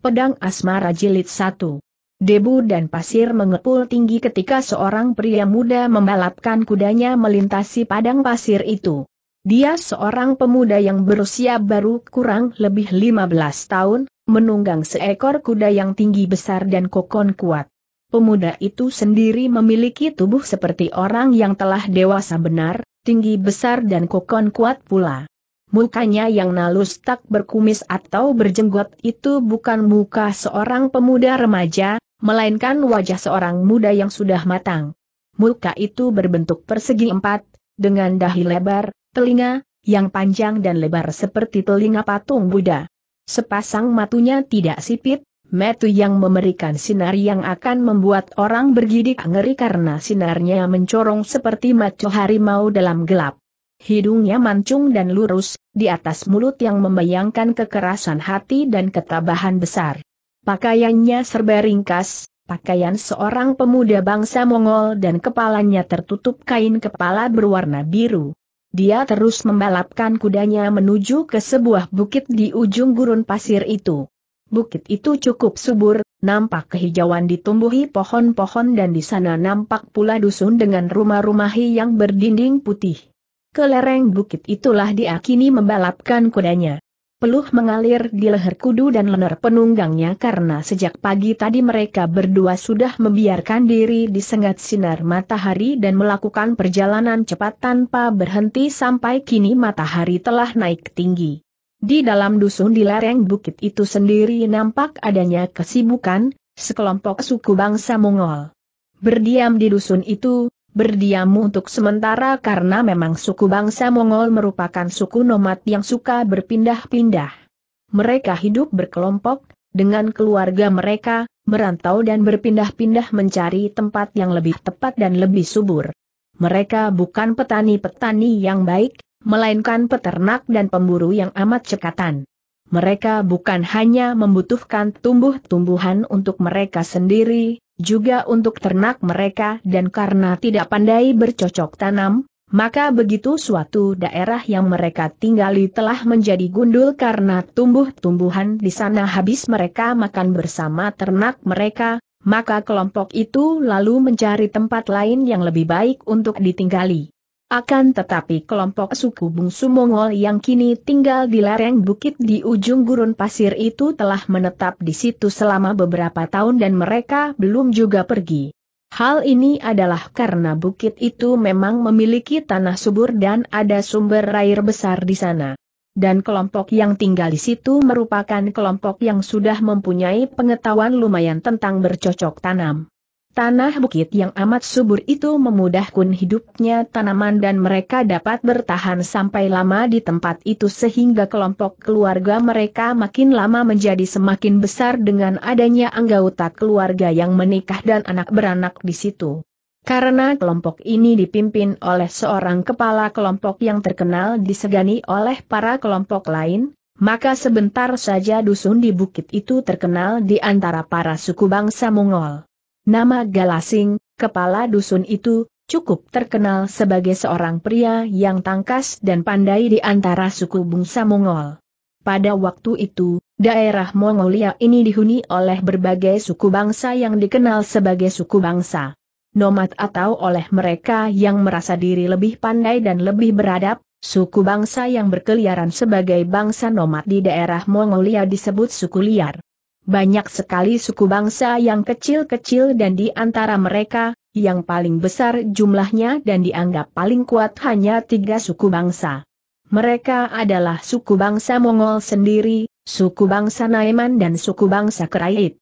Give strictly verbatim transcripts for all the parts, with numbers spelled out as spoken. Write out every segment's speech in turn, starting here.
Pedang Asmara Jilid satu. Debu dan pasir mengepul tinggi ketika seorang pria muda membalapkan kudanya melintasi padang pasir itu. Dia seorang pemuda yang berusia baru kurang lebih lima belas tahun, menunggang seekor kuda yang tinggi besar dan kokon kuat. Pemuda itu sendiri memiliki tubuh seperti orang yang telah dewasa benar, tinggi besar dan kokon kuat pula. Mukanya yang halus tak berkumis atau berjenggot itu bukan muka seorang pemuda remaja, melainkan wajah seorang muda yang sudah matang. Muka itu berbentuk persegi empat, dengan dahi lebar, telinga, yang panjang dan lebar seperti telinga patung Buddha. Sepasang matunya tidak sipit, mata yang memberikan sinar yang akan membuat orang bergidik ngeri karena sinarnya mencorong seperti mata harimau dalam gelap. Hidungnya mancung dan lurus, di atas mulut yang membayangkan kekerasan hati dan ketabahan besar. Pakaiannya serba ringkas, pakaian seorang pemuda bangsa Mongol dan kepalanya tertutup kain kepala berwarna biru. Dia terus membalapkan kudanya menuju ke sebuah bukit di ujung gurun pasir itu. Bukit itu cukup subur, nampak kehijauan ditumbuhi pohon-pohon dan di sana nampak pula dusun dengan rumah-rumah yang berdinding putih. Ke lereng bukit itulah dia kini membalapkan kudanya. Peluh mengalir di leher kudu dan leher penunggangnya karena sejak pagi tadi mereka berdua sudah membiarkan diri disengat sinar matahari dan melakukan perjalanan cepat tanpa berhenti sampai kini matahari telah naik tinggi. Di dalam dusun di lereng bukit itu sendiri nampak adanya kesibukan, sekelompok suku bangsa Mongol. Berdiam di dusun itu, berdiam untuk sementara karena memang suku bangsa Mongol merupakan suku nomad yang suka berpindah-pindah. Mereka hidup berkelompok, dengan keluarga mereka, merantau dan berpindah-pindah mencari tempat yang lebih tepat dan lebih subur. Mereka bukan petani-petani yang baik, melainkan peternak dan pemburu yang amat cekatan. Mereka bukan hanya membutuhkan tumbuh-tumbuhan untuk mereka sendiri, juga untuk ternak mereka dan karena tidak pandai bercocok tanam, maka begitu suatu daerah yang mereka tinggali telah menjadi gundul karena tumbuh-tumbuhan di sana habis mereka makan bersama ternak mereka, maka kelompok itu lalu mencari tempat lain yang lebih baik untuk ditinggali. Akan tetapi kelompok suku Bungsumongol yang kini tinggal di lereng bukit di ujung gurun pasir itu telah menetap di situ selama beberapa tahun dan mereka belum juga pergi. Hal ini adalah karena bukit itu memang memiliki tanah subur dan ada sumber air besar di sana. Dan kelompok yang tinggal di situ merupakan kelompok yang sudah mempunyai pengetahuan lumayan tentang bercocok tanam. Tanah bukit yang amat subur itu memudahkan hidupnya tanaman dan mereka dapat bertahan sampai lama di tempat itu sehingga kelompok keluarga mereka makin lama menjadi semakin besar dengan adanya anggota keluarga yang menikah dan anak beranak di situ. Karena kelompok ini dipimpin oleh seorang kepala kelompok yang terkenal disegani oleh para kelompok lain, maka sebentar saja dusun di bukit itu terkenal di antara para suku bangsa Mongol. Nama Galasing, kepala dusun itu, cukup terkenal sebagai seorang pria yang tangkas dan pandai di antara suku bangsa Mongol. Pada waktu itu, daerah Mongolia ini dihuni oleh berbagai suku bangsa yang dikenal sebagai suku bangsa nomad atau oleh mereka yang merasa diri lebih pandai dan lebih beradab. Suku bangsa yang berkeliaran sebagai bangsa nomad di daerah Mongolia disebut suku liar. Banyak sekali suku bangsa yang kecil-kecil dan di antara mereka, yang paling besar jumlahnya dan dianggap paling kuat hanya tiga suku bangsa. Mereka adalah suku bangsa Mongol sendiri, suku bangsa Naiman dan suku bangsa Kereit.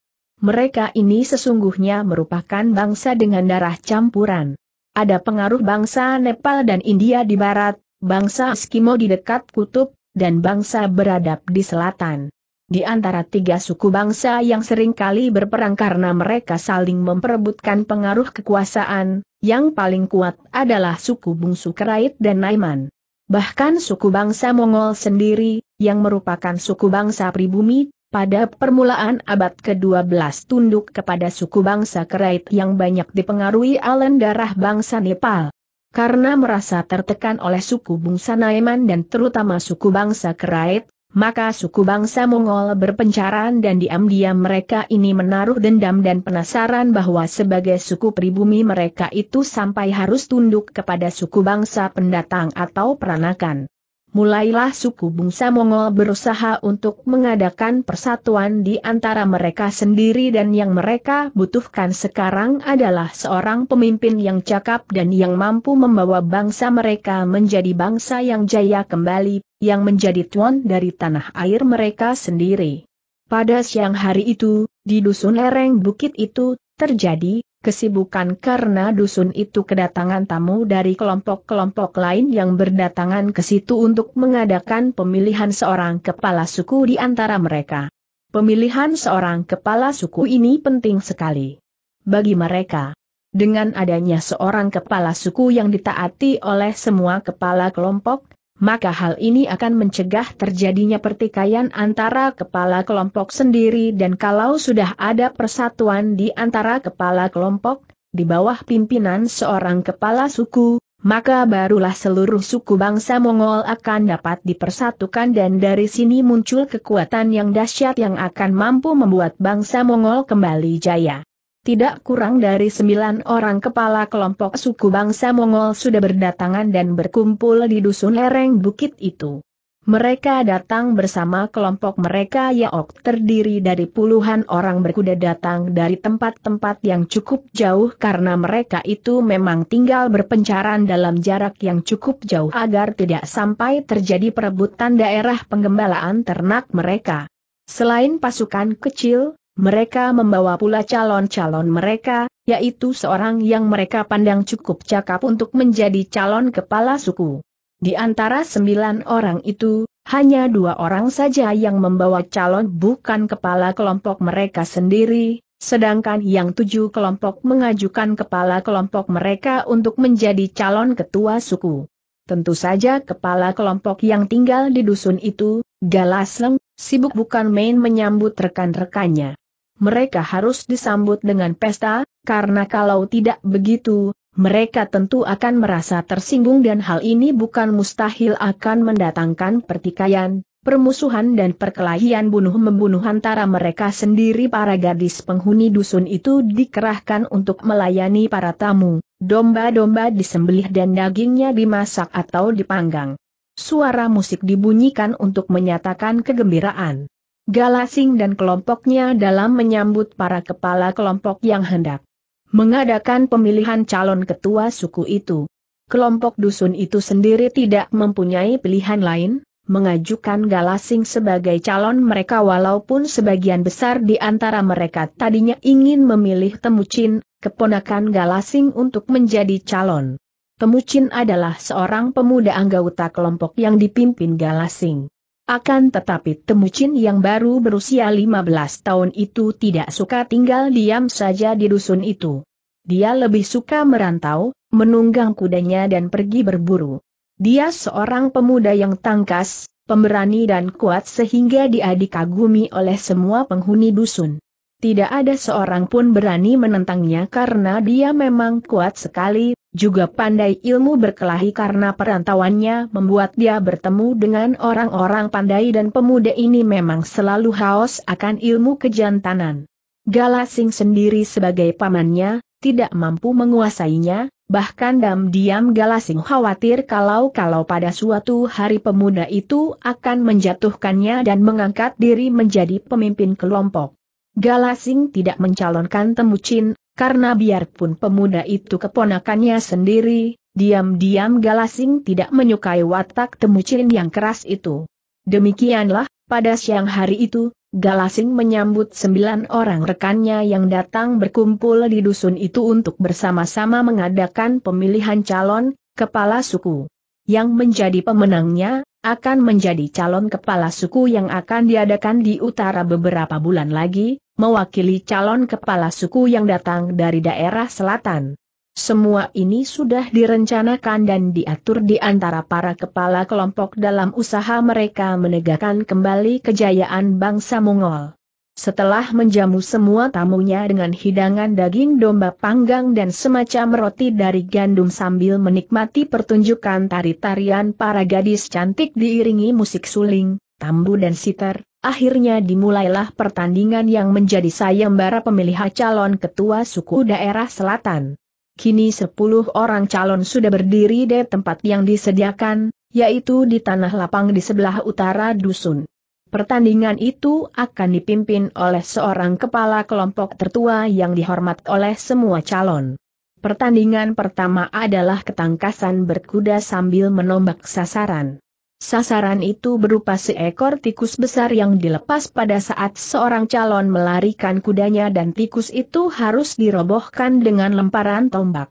Mereka ini sesungguhnya merupakan bangsa dengan darah campuran. Ada pengaruh bangsa Nepal dan India di barat, bangsa Eskimo di dekat kutub, dan bangsa beradab di selatan. Di antara tiga suku bangsa yang seringkali berperang karena mereka saling memperebutkan pengaruh kekuasaan, yang paling kuat adalah suku bangsa Kereit dan Naiman. Bahkan suku bangsa Mongol sendiri, yang merupakan suku bangsa pribumi, pada permulaan abad kedua belas tunduk kepada suku bangsa Kereit yang banyak dipengaruhi oleh darah bangsa Nepal. Karena merasa tertekan oleh suku bangsa Naiman dan terutama suku bangsa Kereit, maka suku bangsa Mongol berpencaran dan diam-diam mereka ini menaruh dendam dan penasaran bahwa sebagai suku pribumi mereka itu sampai harus tunduk kepada suku bangsa pendatang atau peranakan. Mulailah suku bangsa Mongol berusaha untuk mengadakan persatuan di antara mereka sendiri, dan yang mereka butuhkan sekarang adalah seorang pemimpin yang cakap dan yang mampu membawa bangsa mereka menjadi bangsa yang jaya kembali, yang menjadi tuan dari tanah air mereka sendiri. Pada siang hari itu, di dusun lereng bukit itu, terjadi kesibukan karena dusun itu kedatangan tamu dari kelompok-kelompok lain yang berdatangan ke situ untuk mengadakan pemilihan seorang kepala suku di antara mereka. Pemilihan seorang kepala suku ini penting sekali bagi mereka. Dengan adanya seorang kepala suku yang ditaati oleh semua kepala kelompok, maka hal ini akan mencegah terjadinya pertikaian antara kepala kelompok sendiri, dan kalau sudah ada persatuan di antara kepala kelompok, di bawah pimpinan seorang kepala suku, maka barulah seluruh suku bangsa Mongol akan dapat dipersatukan, dan dari sini muncul kekuatan yang dahsyat yang akan mampu membuat bangsa Mongol kembali jaya. Tidak kurang dari sembilan orang kepala kelompok suku bangsa Mongol sudah berdatangan dan berkumpul di dusun lereng bukit itu. Mereka datang bersama kelompok mereka Yaok terdiri dari puluhan orang berkuda datang dari tempat-tempat yang cukup jauh karena mereka itu memang tinggal berpencaran dalam jarak yang cukup jauh agar tidak sampai terjadi perebutan daerah penggembalaan ternak mereka. Selain pasukan kecil, mereka membawa pula calon-calon mereka, yaitu seorang yang mereka pandang cukup cakap untuk menjadi calon kepala suku. Di antara sembilan orang itu, hanya dua orang saja yang membawa calon bukan kepala kelompok mereka sendiri, sedangkan yang tujuh kelompok mengajukan kepala kelompok mereka untuk menjadi calon ketua suku. Tentu saja kepala kelompok yang tinggal di dusun itu, Galasing, sibuk bukan main menyambut rekan-rekannya. Mereka harus disambut dengan pesta, karena kalau tidak begitu, mereka tentu akan merasa tersinggung dan hal ini bukan mustahil akan mendatangkan pertikaian, permusuhan dan perkelahian bunuh-membunuh antara mereka sendiri. Para gadis penghuni dusun itu dikerahkan untuk melayani para tamu, domba-domba disembelih dan dagingnya dimasak atau dipanggang. Suara musik dibunyikan untuk menyatakan kegembiraan. Galasing dan kelompoknya dalam menyambut para kepala kelompok yang hendak mengadakan pemilihan calon ketua suku itu. Kelompok dusun itu sendiri tidak mempunyai pilihan lain, mengajukan Galasing sebagai calon mereka walaupun sebagian besar di antara mereka tadinya ingin memilih Temujin, keponakan Galasing, untuk menjadi calon. Temujin adalah seorang pemuda anggota kelompok yang dipimpin Galasing. Akan tetapi Temujin yang baru berusia lima belas tahun itu tidak suka tinggal diam saja di dusun itu. Dia lebih suka merantau, menunggang kudanya dan pergi berburu. Dia seorang pemuda yang tangkas, pemberani dan kuat sehingga dia dikagumi oleh semua penghuni dusun. Tidak ada seorang pun berani menentangnya karena dia memang kuat sekali, juga pandai ilmu berkelahi karena perantauannya membuat dia bertemu dengan orang-orang pandai dan pemuda ini memang selalu haus akan ilmu kejantanan. Galasing sendiri sebagai pamannya, tidak mampu menguasainya, bahkan diam-diam Galasing khawatir kalau-kalau pada suatu hari pemuda itu akan menjatuhkannya dan mengangkat diri menjadi pemimpin kelompok. Galasing tidak mencalonkan Temujin, karena biarpun pemuda itu keponakannya sendiri, diam-diam Galasing tidak menyukai watak Temujin yang keras itu. Demikianlah, pada siang hari itu, Galasing menyambut sembilan orang rekannya yang datang berkumpul di dusun itu untuk bersama-sama mengadakan pemilihan calon kepala suku. Yang menjadi pemenangnya akan menjadi calon kepala suku yang akan diadakan di utara beberapa bulan lagi, mewakili calon kepala suku yang datang dari daerah selatan. Semua ini sudah direncanakan dan diatur di antara para kepala kelompok dalam usaha mereka menegakkan kembali kejayaan bangsa Mongol. Setelah menjamu semua tamunya dengan hidangan daging domba panggang dan semacam roti dari gandum sambil menikmati pertunjukan tari-tarian para gadis cantik diiringi musik suling, Tambu dan Sitar, akhirnya dimulailah pertandingan yang menjadi sayembara pemilihan calon ketua suku daerah selatan. Kini sepuluh orang calon sudah berdiri di tempat yang disediakan, yaitu di tanah lapang di sebelah utara dusun. Pertandingan itu akan dipimpin oleh seorang kepala kelompok tertua yang dihormat oleh semua calon. Pertandingan pertama adalah ketangkasan berkuda sambil menombak sasaran. Sasaran itu berupa seekor tikus besar yang dilepas pada saat seorang calon melarikan kudanya dan tikus itu harus dirobohkan dengan lemparan tombak.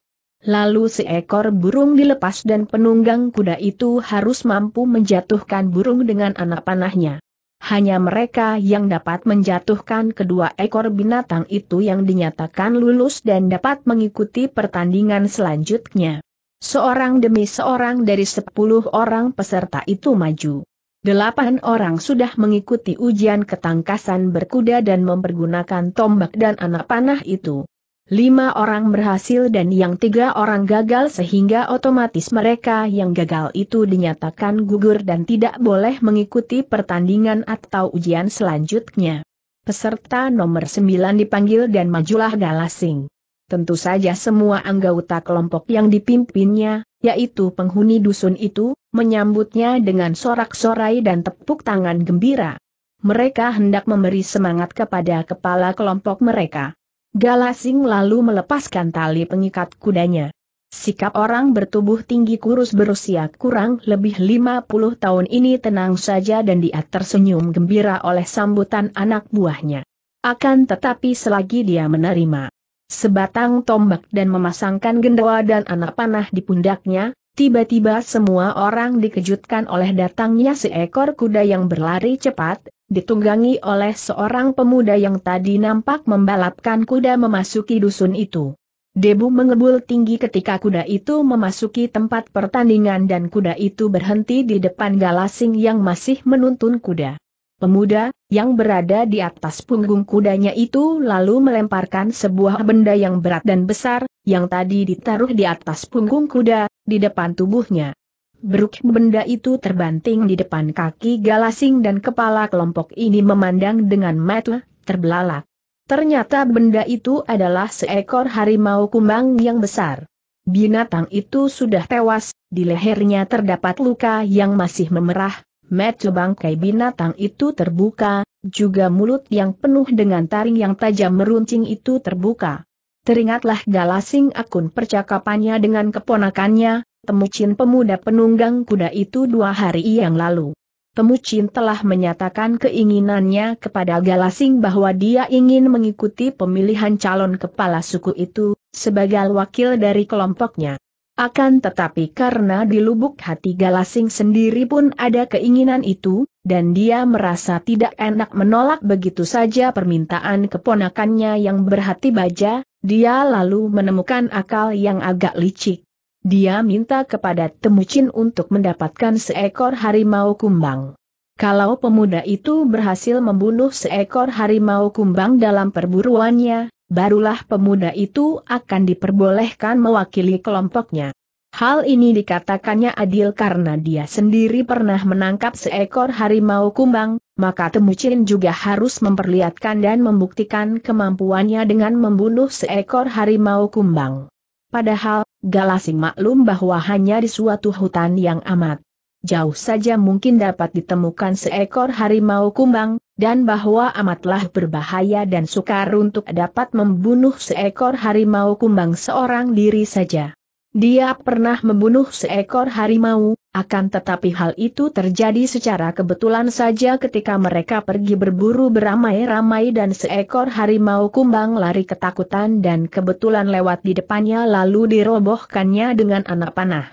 Lalu seekor burung dilepas dan penunggang kuda itu harus mampu menjatuhkan burung dengan anak panahnya. Hanya mereka yang dapat menjatuhkan kedua ekor binatang itu yang dinyatakan lulus dan dapat mengikuti pertandingan selanjutnya. Seorang demi seorang dari sepuluh orang peserta itu maju. Delapan orang sudah mengikuti ujian ketangkasan berkuda dan mempergunakan tombak dan anak panah itu. Lima orang berhasil dan yang tiga orang gagal sehingga otomatis mereka yang gagal itu dinyatakan gugur dan tidak boleh mengikuti pertandingan atau ujian selanjutnya. Peserta nomor sembilan dipanggil dan majulah Galasing. Tentu saja semua anggota kelompok yang dipimpinnya, yaitu penghuni dusun itu, menyambutnya dengan sorak-sorai dan tepuk tangan gembira. Mereka hendak memberi semangat kepada kepala kelompok mereka. Galasing lalu melepaskan tali pengikat kudanya. Sikap orang bertubuh tinggi kurus berusia kurang lebih lima puluh tahun ini tenang saja dan dia tersenyum gembira oleh sambutan anak buahnya. Akan tetapi selagi dia menerima sebatang tombak dan memasangkan gendawa dan anak panah di pundaknya, tiba-tiba semua orang dikejutkan oleh datangnya seekor kuda yang berlari cepat, ditunggangi oleh seorang pemuda yang tadi nampak membalapkan kuda memasuki dusun itu. Debu mengebul tinggi ketika kuda itu memasuki tempat pertandingan dan kuda itu berhenti di depan Galasing yang masih menuntun kuda. Pemuda, yang berada di atas punggung kudanya itu lalu melemparkan sebuah benda yang berat dan besar, yang tadi ditaruh di atas punggung kuda, di depan tubuhnya. Beruk benda itu terbanting di depan kaki Galasing dan kepala kelompok ini memandang dengan mata terbelalak. Ternyata benda itu adalah seekor harimau kumbang yang besar. Binatang itu sudah tewas, di lehernya terdapat luka yang masih memerah. Mata bangkai binatang itu terbuka, juga mulut yang penuh dengan taring yang tajam meruncing itu terbuka. Teringatlah Galasing akun percakapannya dengan keponakannya, Temujin pemuda penunggang kuda itu dua hari yang lalu. Temujin telah menyatakan keinginannya kepada Galasing bahwa dia ingin mengikuti pemilihan calon kepala suku itu, sebagai wakil dari kelompoknya. Akan tetapi karena di lubuk hati Galasing sendiri pun ada keinginan itu, dan dia merasa tidak enak menolak begitu saja permintaan keponakannya yang berhati baja, dia lalu menemukan akal yang agak licik. Dia minta kepada Temujin untuk mendapatkan seekor harimau kumbang. Kalau pemuda itu berhasil membunuh seekor harimau kumbang dalam perburuannya, barulah pemuda itu akan diperbolehkan mewakili kelompoknya. Hal ini dikatakannya adil karena dia sendiri pernah menangkap seekor harimau kumbang, maka Temujin juga harus memperlihatkan dan membuktikan kemampuannya dengan membunuh seekor harimau kumbang. Padahal, Galasing maklum bahwa hanya di suatu hutan yang amat jauh saja mungkin dapat ditemukan seekor harimau kumbang, dan bahwa amatlah berbahaya dan sukar untuk dapat membunuh seekor harimau kumbang seorang diri saja. Dia pernah membunuh seekor harimau, akan tetapi hal itu terjadi secara kebetulan saja ketika mereka pergi berburu beramai-ramai dan seekor harimau kumbang lari ketakutan dan kebetulan lewat di depannya lalu dirobohkannya dengan anak panah.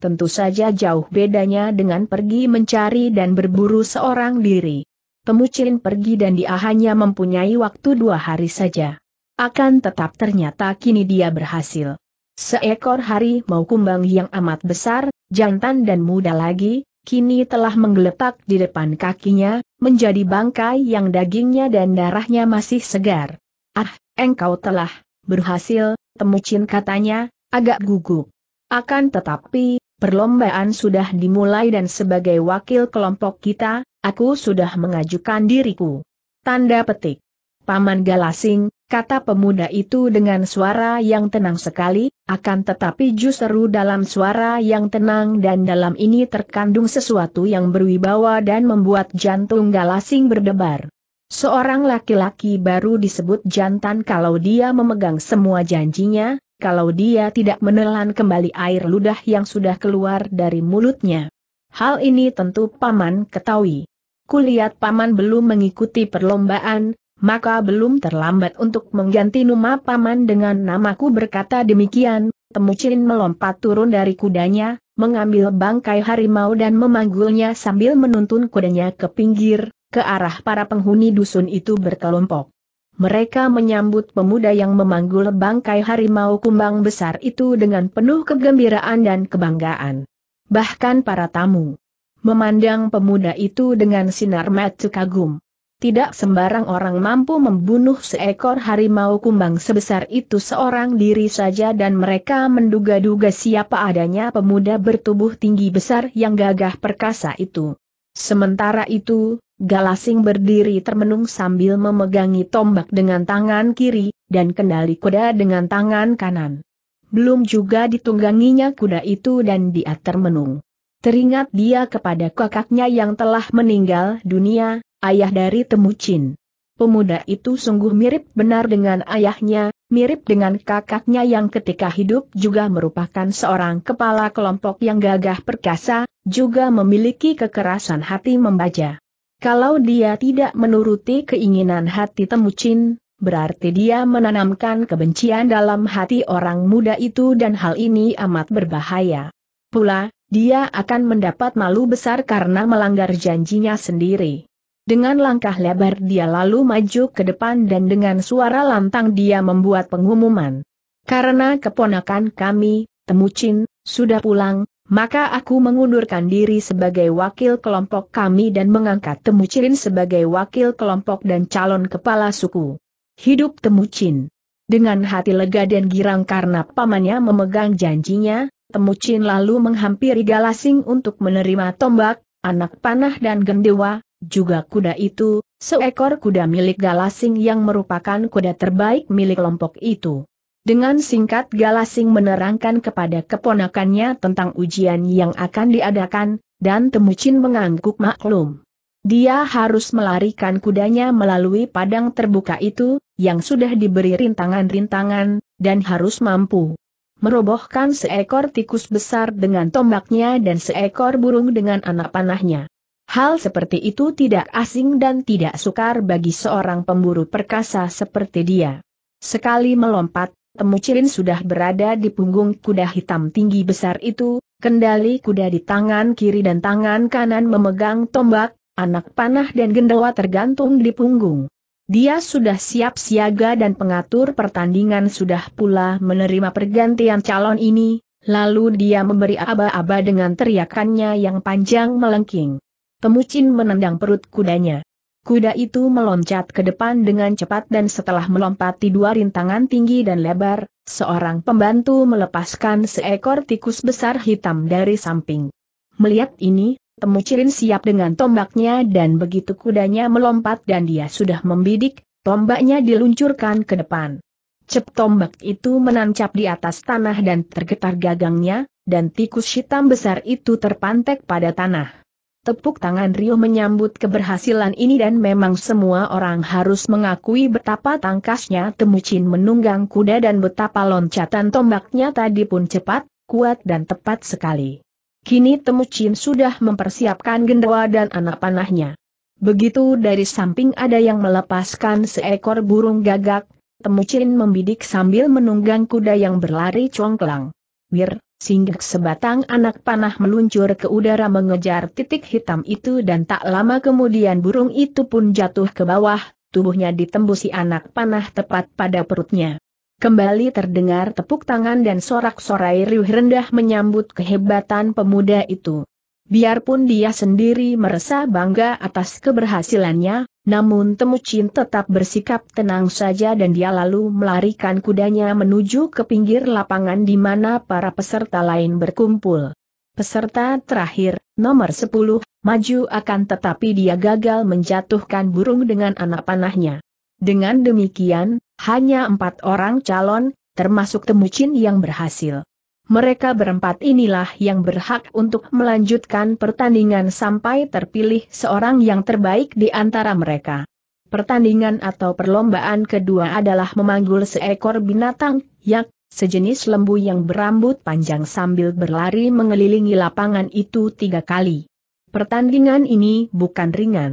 Tentu saja jauh bedanya dengan pergi mencari dan berburu seorang diri. Temujin pergi dan dia hanya mempunyai waktu dua hari saja. Akan tetap ternyata kini dia berhasil. Seekor harimau kumbang yang amat besar, jantan dan muda lagi, kini telah menggeletak di depan kakinya, menjadi bangkai yang dagingnya dan darahnya masih segar. "Ah, engkau telah berhasil," Temujin katanya, agak gugup. Akan tetapi, perlombaan sudah dimulai dan sebagai wakil kelompok kita, Aku sudah mengajukan diriku. Tanda petik. Paman Galasing, kata pemuda itu dengan suara yang tenang sekali, akan tetapi justru dalam suara yang tenang dan dalam ini terkandung sesuatu yang berwibawa dan membuat jantung Galasing berdebar. Seorang laki-laki baru disebut jantan kalau dia memegang semua janjinya, kalau dia tidak menelan kembali air ludah yang sudah keluar dari mulutnya. Hal ini tentu Paman ketahui. Kulihat Paman belum mengikuti perlombaan, maka belum terlambat untuk mengganti nama Paman dengan namaku. Berkata demikian, Temujin melompat turun dari kudanya, mengambil bangkai harimau dan memanggulnya sambil menuntun kudanya ke pinggir, ke arah para penghuni dusun itu berkelompok. Mereka menyambut pemuda yang memanggul bangkai harimau kumbang besar itu dengan penuh kegembiraan dan kebanggaan. Bahkan para tamu memandang pemuda itu dengan sinar mata kagum. Tidak sembarang orang mampu membunuh seekor harimau kumbang sebesar itu seorang diri saja, dan mereka menduga-duga siapa adanya pemuda bertubuh tinggi besar yang gagah perkasa itu. Sementara itu, Galasing berdiri termenung sambil memegangi tombak dengan tangan kiri, dan kendali kuda dengan tangan kanan. Belum juga ditungganginya kuda itu dan dia termenung. Teringat dia kepada kakaknya yang telah meninggal dunia, ayah dari Temujin. Pemuda itu sungguh mirip benar dengan ayahnya, mirip dengan kakaknya yang ketika hidup juga merupakan seorang kepala kelompok yang gagah perkasa, juga memiliki kekerasan hati membaja. Kalau dia tidak menuruti keinginan hati Temujin, berarti dia menanamkan kebencian dalam hati orang muda itu, dan hal ini amat berbahaya. Pula, dia akan mendapat malu besar karena melanggar janjinya sendiri. Dengan langkah lebar dia lalu maju ke depan dan dengan suara lantang dia membuat pengumuman. Karena keponakan kami, Temujin, sudah pulang, maka aku mengundurkan diri sebagai wakil kelompok kami dan mengangkat Temujin sebagai wakil kelompok dan calon kepala suku. Hidup Temujin! Dengan hati lega dan girang karena pamannya memegang janjinya, Temujin lalu menghampiri Galasing untuk menerima tombak, anak panah dan gendewa. Juga kuda itu, seekor kuda milik Galasing yang merupakan kuda terbaik milik kelompok itu. Dengan singkat Galasing menerangkan kepada keponakannya tentang ujian yang akan diadakan, dan Temujin mengangguk maklum. Dia harus melarikan kudanya melalui padang terbuka itu, yang sudah diberi rintangan-rintangan, dan harus mampu merobohkan seekor tikus besar dengan tombaknya dan seekor burung dengan anak panahnya. Hal seperti itu tidak asing dan tidak sukar bagi seorang pemburu perkasa seperti dia. Sekali melompat, Temujin sudah berada di punggung kuda hitam tinggi besar itu, kendali kuda di tangan kiri dan tangan kanan memegang tombak, anak panah dan gendewa tergantung di punggung. Dia sudah siap siaga dan pengatur pertandingan sudah pula menerima pergantian calon ini, lalu dia memberi aba-aba dengan teriakannya yang panjang melengking. Temujin menendang perut kudanya. Kuda itu meloncat ke depan dengan cepat dan setelah melompati dua rintangan tinggi dan lebar, seorang pembantu melepaskan seekor tikus besar hitam dari samping. Melihat ini, Temujin siap dengan tombaknya dan begitu kudanya melompat dan dia sudah membidik, tombaknya diluncurkan ke depan. Cep tombak itu menancap di atas tanah dan tergetar gagangnya, dan tikus hitam besar itu terpantek pada tanah. Tepuk tangan riuh menyambut keberhasilan ini dan memang semua orang harus mengakui betapa tangkasnya Temujin menunggang kuda dan betapa loncatan tombaknya tadi pun cepat, kuat dan tepat sekali. Kini Temujin sudah mempersiapkan gendewa dan anak panahnya. Begitu dari samping ada yang melepaskan seekor burung gagak, Temujin membidik sambil menunggang kuda yang berlari congklang. Wir! Singgah sebatang anak panah meluncur ke udara mengejar titik hitam itu dan tak lama kemudian burung itu pun jatuh ke bawah, tubuhnya ditembusi anak panah tepat pada perutnya. Kembali terdengar tepuk tangan dan sorak-sorai riuh rendah menyambut kehebatan pemuda itu. Biarpun dia sendiri merasa bangga atas keberhasilannya, namun Temujin tetap bersikap tenang saja dan dia lalu melarikan kudanya menuju ke pinggir lapangan di mana para peserta lain berkumpul. Peserta terakhir, nomor sepuluh, maju akan tetapi dia gagal menjatuhkan burung dengan anak panahnya. Dengan demikian, hanya empat orang calon, termasuk Temujin yang berhasil. Mereka berempat inilah yang berhak untuk melanjutkan pertandingan sampai terpilih seorang yang terbaik di antara mereka. Pertandingan atau perlombaan kedua adalah memanggul seekor binatang, yak, sejenis lembu yang berambut panjang sambil berlari mengelilingi lapangan itu tiga kali. Pertandingan ini bukan ringan.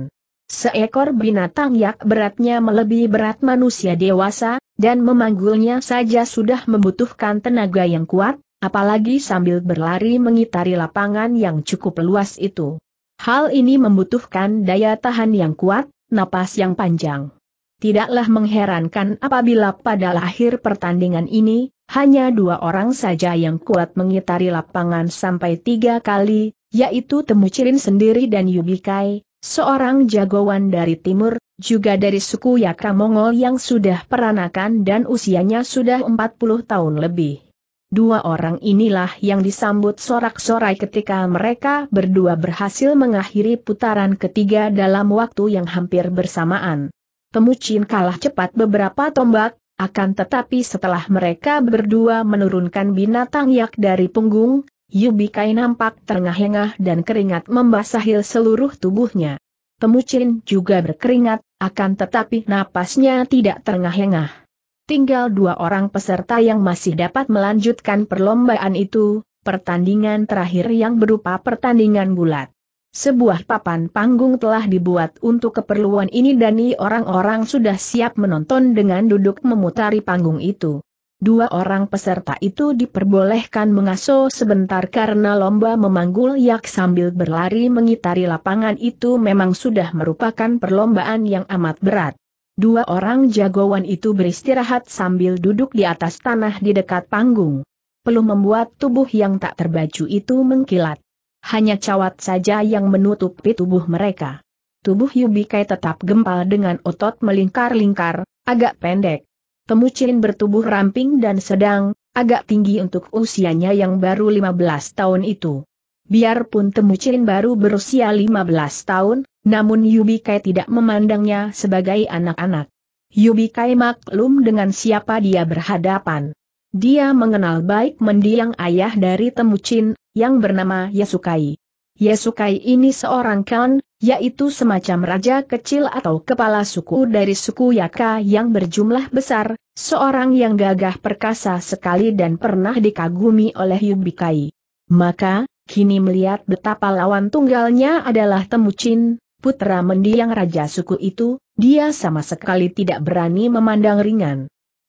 Seekor binatang yak beratnya melebihi berat manusia dewasa, dan memanggulnya saja sudah membutuhkan tenaga yang kuat, apalagi sambil berlari mengitari lapangan yang cukup luas itu. Hal ini membutuhkan daya tahan yang kuat, napas yang panjang. Tidaklah mengherankan apabila pada akhir pertandingan ini, hanya dua orang saja yang kuat mengitari lapangan sampai tiga kali, yaitu Temujin sendiri dan Yesugei, seorang jagoan dari timur, juga dari suku Yaka Mongol yang sudah peranakan dan usianya sudah empat puluh tahun lebih. Dua orang inilah yang disambut sorak-sorai ketika mereka berdua berhasil mengakhiri putaran ketiga dalam waktu yang hampir bersamaan. Temujin kalah cepat beberapa tombak, akan tetapi setelah mereka berdua menurunkan binatang yak dari punggung, Yesugei nampak terengah-engah dan keringat membasahi seluruh tubuhnya. Temujin juga berkeringat, akan tetapi napasnya tidak terengah-engah. Tinggal dua orang peserta yang masih dapat melanjutkan perlombaan itu, pertandingan terakhir yang berupa pertandingan gulat. Sebuah papan panggung telah dibuat untuk keperluan ini dan orang-orang sudah siap menonton dengan duduk memutari panggung itu. Dua orang peserta itu diperbolehkan mengaso sebentar karena lomba memanggul yak sambil berlari mengitari lapangan itu memang sudah merupakan perlombaan yang amat berat. Dua orang jagoan itu beristirahat sambil duduk di atas tanah di dekat panggung. Peluh membuat tubuh yang tak terbaju itu mengkilat. Hanya cawat saja yang menutupi tubuh mereka. Tubuh Yesugei tetap gempal dengan otot melingkar-lingkar, agak pendek. Temujin bertubuh ramping dan sedang, agak tinggi untuk usianya yang baru lima belas tahun itu. Biarpun Temujin baru berusia lima belas tahun, namun Yesugei tidak memandangnya sebagai anak-anak. Yesugei maklum dengan siapa dia berhadapan. Dia mengenal baik mendiang ayah dari Temujin, yang bernama Yesugei. Yesugei ini seorang khan, yaitu semacam raja kecil atau kepala suku dari suku Yaka yang berjumlah besar, seorang yang gagah perkasa sekali dan pernah dikagumi oleh Yesugei. Maka, kini melihat betapa lawan tunggalnya adalah Temujin, putra mendiang raja suku itu, dia sama sekali tidak berani memandang ringan.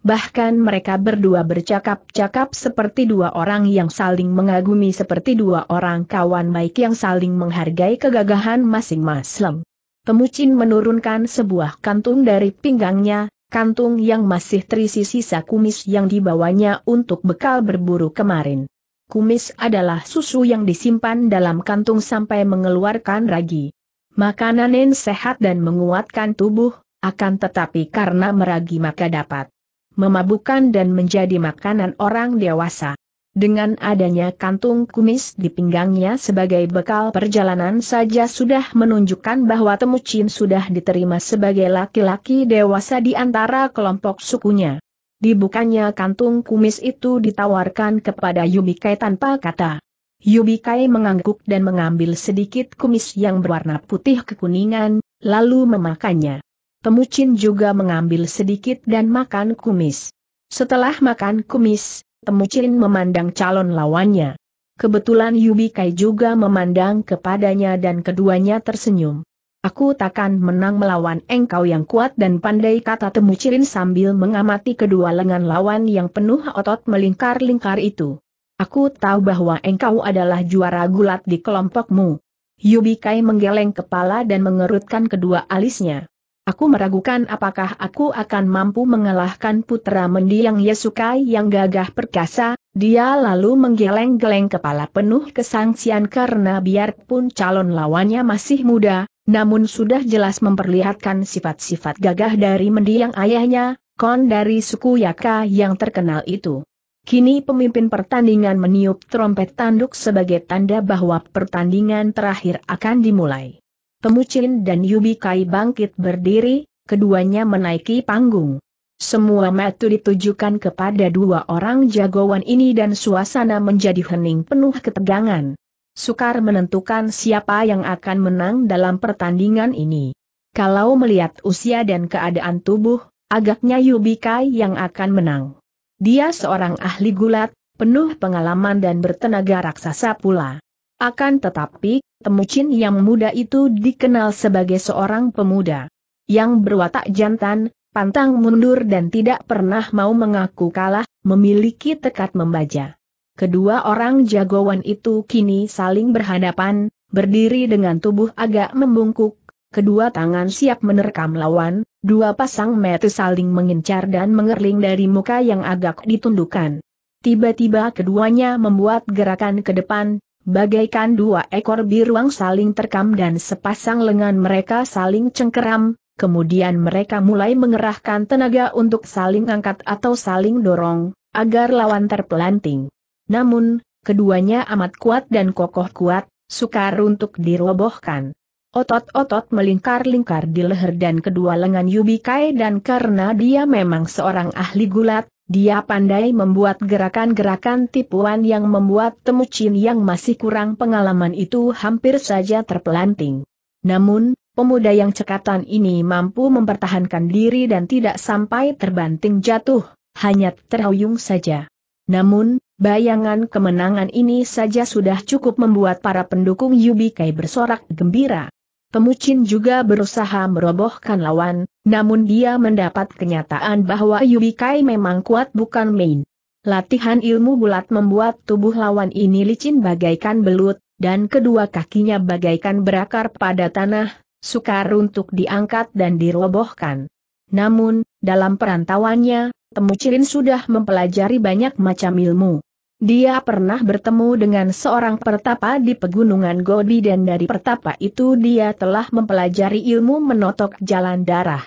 Bahkan mereka berdua bercakap-cakap seperti dua orang yang saling mengagumi, seperti dua orang kawan baik yang saling menghargai kegagahan masing-masing. Temujin menurunkan sebuah kantung dari pinggangnya, kantung yang masih terisi sisa kumis yang dibawanya untuk bekal berburu kemarin. Kumis adalah susu yang disimpan dalam kantung sampai mengeluarkan ragi. Makanan sehat dan menguatkan tubuh, akan tetapi karena meragi maka dapat memabukkan dan menjadi makanan orang dewasa. Dengan adanya kantung kumis di pinggangnya sebagai bekal perjalanan saja sudah menunjukkan bahwa Temujin sudah diterima sebagai laki-laki dewasa di antara kelompok sukunya. Dibukanya kantung kumis itu ditawarkan kepada Yesugei tanpa kata. Yesugei mengangguk dan mengambil sedikit kumis yang berwarna putih kekuningan, lalu memakannya. Temujin juga mengambil sedikit dan makan kumis. Setelah makan kumis, Temujin memandang calon lawannya. Kebetulan Yesugei juga memandang kepadanya dan keduanya tersenyum. "Aku takkan menang melawan engkau yang kuat dan pandai," kata Temujin sambil mengamati kedua lengan lawan yang penuh otot melingkar-lingkar itu. "Aku tahu bahwa engkau adalah juara gulat di kelompokmu." Yesugei menggeleng kepala dan mengerutkan kedua alisnya. "Aku meragukan apakah aku akan mampu mengalahkan putra mendiang Yesugei yang gagah perkasa." Dia lalu menggeleng-geleng kepala penuh kesangsian karena biarpun calon lawannya masih muda, namun sudah jelas memperlihatkan sifat-sifat gagah dari mendiang ayahnya, khan dari suku Yaka yang terkenal itu. Kini pemimpin pertandingan meniup trompet tanduk sebagai tanda bahwa pertandingan terakhir akan dimulai. Temujin dan Yesugei bangkit berdiri, keduanya menaiki panggung. Semua mata ditujukan kepada dua orang jagoan ini dan suasana menjadi hening penuh ketegangan. Sukar menentukan siapa yang akan menang dalam pertandingan ini. Kalau melihat usia dan keadaan tubuh, agaknya Yesugei yang akan menang. Dia seorang ahli gulat, penuh pengalaman dan bertenaga raksasa pula. Akan tetapi, Temujin yang muda itu dikenal sebagai seorang pemuda yang berwatak jantan, pantang mundur dan tidak pernah mau mengaku kalah, memiliki tekad membaja. Kedua orang jagoan itu kini saling berhadapan, berdiri dengan tubuh agak membungkuk, kedua tangan siap menerkam lawan, dua pasang mata saling mengincar dan mengerling dari muka yang agak ditundukkan. Tiba-tiba keduanya membuat gerakan ke depan, bagaikan dua ekor beruang saling terkam dan sepasang lengan mereka saling cengkeram. Kemudian mereka mulai mengerahkan tenaga untuk saling angkat atau saling dorong, agar lawan terpelanting. Namun, keduanya amat kuat dan kokoh kuat, sukar untuk dirobohkan. Otot-otot melingkar-lingkar di leher dan kedua lengan Yesugei dan karena dia memang seorang ahli gulat, dia pandai membuat gerakan-gerakan tipuan yang membuat Temujin yang masih kurang pengalaman itu hampir saja terpelanting. Namun, pemuda yang cekatan ini mampu mempertahankan diri dan tidak sampai terbanting jatuh, hanya terhuyung saja. Namun, bayangan kemenangan ini saja sudah cukup membuat para pendukung Yesugei bersorak gembira. Temujin juga berusaha merobohkan lawan, namun dia mendapat kenyataan bahwa Yesugei memang kuat bukan main. Latihan ilmu gulat membuat tubuh lawan ini licin bagaikan belut, dan kedua kakinya bagaikan berakar pada tanah. Sukar untuk diangkat dan dirobohkan. Namun, dalam perantauannya, Temujin sudah mempelajari banyak macam ilmu. Dia pernah bertemu dengan seorang pertapa di Pegunungan Gobi dan dari pertapa itu dia telah mempelajari ilmu menotok jalan darah.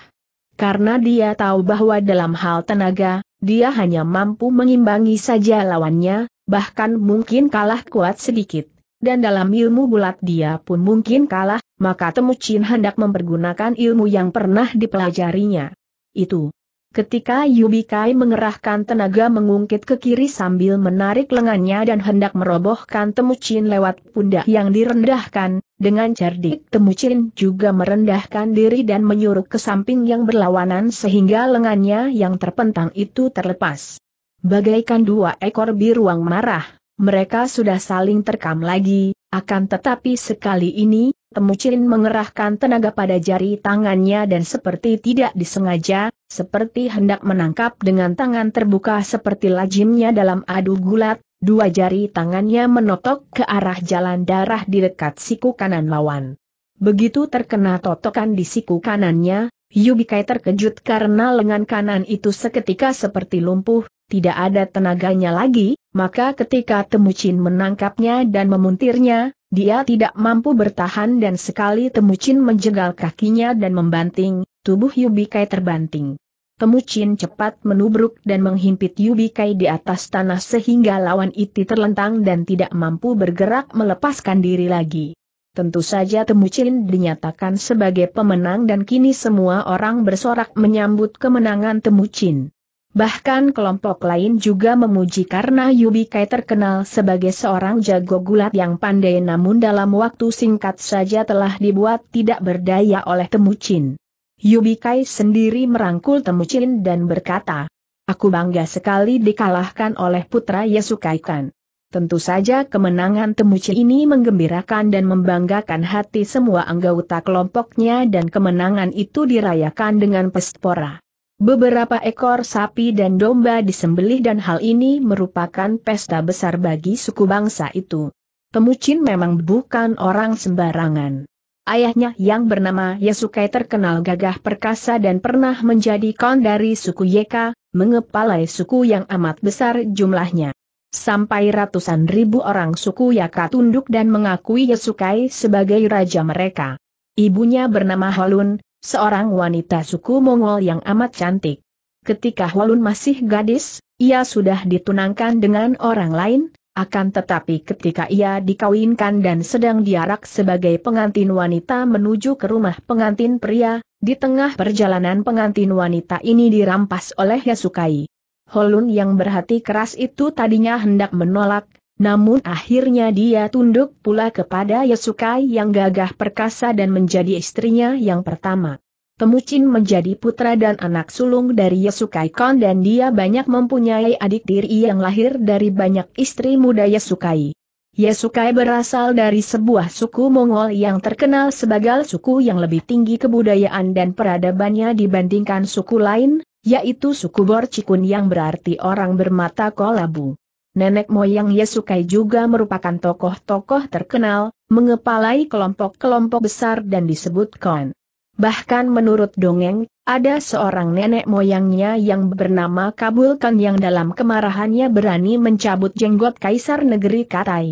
Karena dia tahu bahwa dalam hal tenaga, dia hanya mampu mengimbangi saja lawannya, bahkan mungkin kalah kuat sedikit. Dan dalam ilmu gulat dia pun mungkin kalah, maka Temujin hendak mempergunakan ilmu yang pernah dipelajarinya. Itu. Ketika Yesugei mengerahkan tenaga mengungkit ke kiri sambil menarik lengannya dan hendak merobohkan Temujin lewat pundak yang direndahkan, dengan cerdik Temujin juga merendahkan diri dan menyuruh ke samping yang berlawanan sehingga lengannya yang terpentang itu terlepas. Bagaikan dua ekor beruang marah. Mereka sudah saling terkam lagi, akan tetapi sekali ini, Temujin mengerahkan tenaga pada jari tangannya dan seperti tidak disengaja, seperti hendak menangkap dengan tangan terbuka seperti lazimnya dalam adu gulat, dua jari tangannya menotok ke arah jalan darah di dekat siku kanan lawan. Begitu terkena totokan di siku kanannya, Yesugei terkejut karena lengan kanan itu seketika seperti lumpuh, tidak ada tenaganya lagi. Maka ketika Temujin menangkapnya dan memuntirnya, dia tidak mampu bertahan dan sekali Temujin menjegal kakinya dan membanting, tubuh Yesugei terbanting. Temujin cepat menubruk dan menghimpit Yesugei di atas tanah sehingga lawan itu terlentang dan tidak mampu bergerak melepaskan diri lagi. Tentu saja Temujin dinyatakan sebagai pemenang dan kini semua orang bersorak menyambut kemenangan Temujin. Bahkan kelompok lain juga memuji karena Yesugei terkenal sebagai seorang jago gulat yang pandai namun dalam waktu singkat saja telah dibuat tidak berdaya oleh Temujin. Yesugei sendiri merangkul Temujin dan berkata, "Aku bangga sekali dikalahkan oleh putra Yesugei Khan." Tentu saja kemenangan Temujin ini menggembirakan dan membanggakan hati semua anggota kelompoknya dan kemenangan itu dirayakan dengan pestpora. Beberapa ekor sapi dan domba disembelih dan hal ini merupakan pesta besar bagi suku bangsa itu. Temujin memang bukan orang sembarangan. Ayahnya yang bernama Yesugei terkenal gagah perkasa dan pernah menjadi khan dari suku Yaka, mengepalai suku yang amat besar jumlahnya. Sampai ratusan ribu orang suku Yaka tunduk dan mengakui Yesugei sebagai raja mereka. Ibunya bernama Holun, seorang wanita suku Mongol yang amat cantik. Ketika Holun masih gadis, Ia sudah ditunangkan dengan orang lain, akan tetapi ketika ia dikawinkan dan sedang diarak sebagai pengantin wanita menuju ke rumah pengantin pria, di tengah perjalanan pengantin wanita ini dirampas oleh Yesugei. Holun yang berhati keras itu tadinya hendak menolak, namun akhirnya dia tunduk pula kepada Yesugei yang gagah perkasa dan menjadi istrinya yang pertama. Temujin menjadi putra dan anak sulung dari Yesugei Khan dan dia banyak mempunyai adik tiri yang lahir dari banyak istri muda Yesugei. Yesugei berasal dari sebuah suku Mongol yang terkenal sebagai suku yang lebih tinggi kebudayaan dan peradabannya dibandingkan suku lain, yaitu suku Borchikun yang berarti orang bermata kolabu. Nenek moyang Yesugei juga merupakan tokoh-tokoh terkenal, mengepalai kelompok-kelompok besar dan disebut Khan. Bahkan menurut dongeng, ada seorang nenek moyangnya yang bernama Kabul Khan yang dalam kemarahannya berani mencabut jenggot kaisar negeri Katai.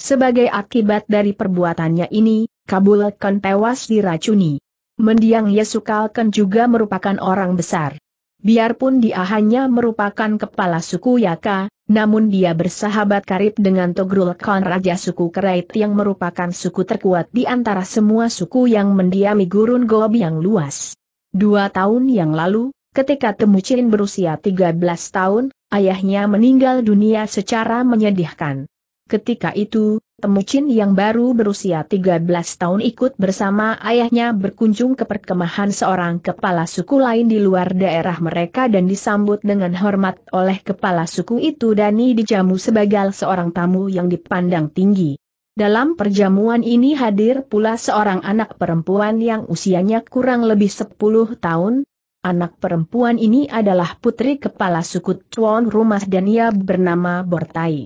Sebagai akibat dari perbuatannya ini, Kabul Khan tewas diracuni. Mendiang Yesugei Khan juga merupakan orang besar. Biarpun dia hanya merupakan kepala suku Yaka, namun dia bersahabat karib dengan Togrul Khan raja suku Kereit yang merupakan suku terkuat di antara semua suku yang mendiami gurun Gobi yang luas. Dua tahun yang lalu, ketika Temujin berusia tiga belas tahun, ayahnya meninggal dunia secara menyedihkan. Ketika itu, Temujin yang baru berusia tiga belas tahun ikut bersama ayahnya berkunjung ke perkemahan seorang kepala suku lain di luar daerah mereka dan disambut dengan hormat oleh kepala suku itu dan dijamu sebagai seorang tamu yang dipandang tinggi. Dalam perjamuan ini hadir pula seorang anak perempuan yang usianya kurang lebih sepuluh tahun. Anak perempuan ini adalah putri kepala suku tuan rumah dan ia bernama Bortai.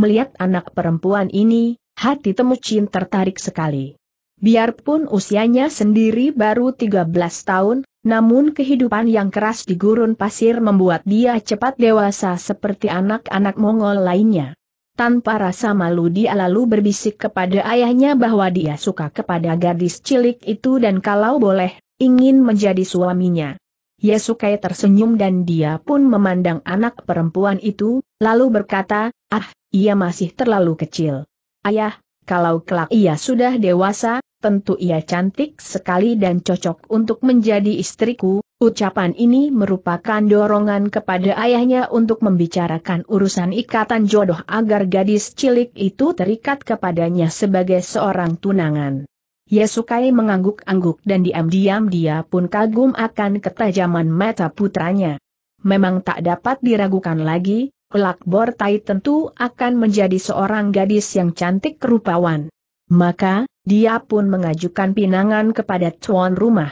Melihat anak perempuan ini, hati Temujin tertarik sekali. Biarpun usianya sendiri baru tiga belas tahun, namun kehidupan yang keras di gurun pasir membuat dia cepat dewasa seperti anak-anak Mongol lainnya. Tanpa rasa malu dia lalu berbisik kepada ayahnya bahwa dia suka kepada gadis cilik itu dan kalau boleh, ingin menjadi suaminya. Yesugei tersenyum dan dia pun memandang anak perempuan itu, lalu berkata, "Ah, ia masih terlalu kecil. Ayah, kalau kelak ia sudah dewasa, tentu ia cantik sekali dan cocok untuk menjadi istriku." Ucapan ini merupakan dorongan kepada ayahnya untuk membicarakan urusan ikatan jodoh agar gadis cilik itu terikat kepadanya sebagai seorang tunangan. Yesugei mengangguk-angguk dan diam-diam dia pun kagum akan ketajaman mata putranya. Memang tak dapat diragukan lagi, kelak Bortai tentu akan menjadi seorang gadis yang cantik kerupawan. Maka, dia pun mengajukan pinangan kepada tuan rumah.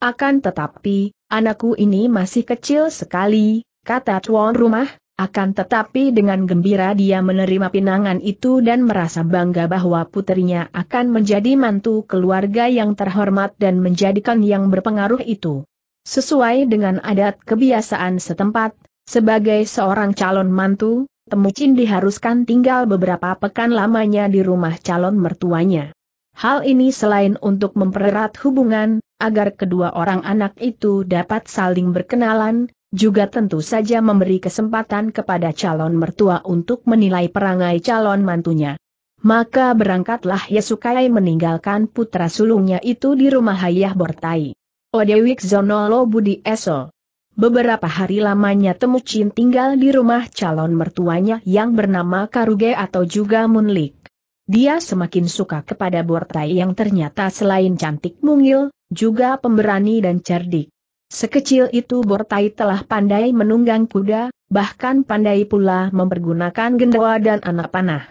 Akan tetapi, "Anakku ini masih kecil sekali," kata tuan rumah, akan tetapi dengan gembira dia menerima pinangan itu dan merasa bangga bahwa putrinya akan menjadi mantu keluarga yang terhormat dan menjadikan yang berpengaruh itu. Sesuai dengan adat kebiasaan setempat, sebagai seorang calon mantu, Temujin diharuskan tinggal beberapa pekan lamanya di rumah calon mertuanya. Hal ini selain untuk mempererat hubungan, agar kedua orang anak itu dapat saling berkenalan, juga tentu saja memberi kesempatan kepada calon mertua untuk menilai perangai calon mantunya. Maka berangkatlah Yesugei meninggalkan putra sulungnya itu di rumah ayah Bortai. Odewik Zonolo Budi Eso. Beberapa hari lamanya Temujin tinggal di rumah calon mertuanya yang bernama Karuge atau juga Munlik. Dia semakin suka kepada Bortai yang ternyata selain cantik mungil, juga pemberani dan cerdik. Sekecil itu Bortai telah pandai menunggang kuda, bahkan pandai pula mempergunakan gendawa dan anak panah.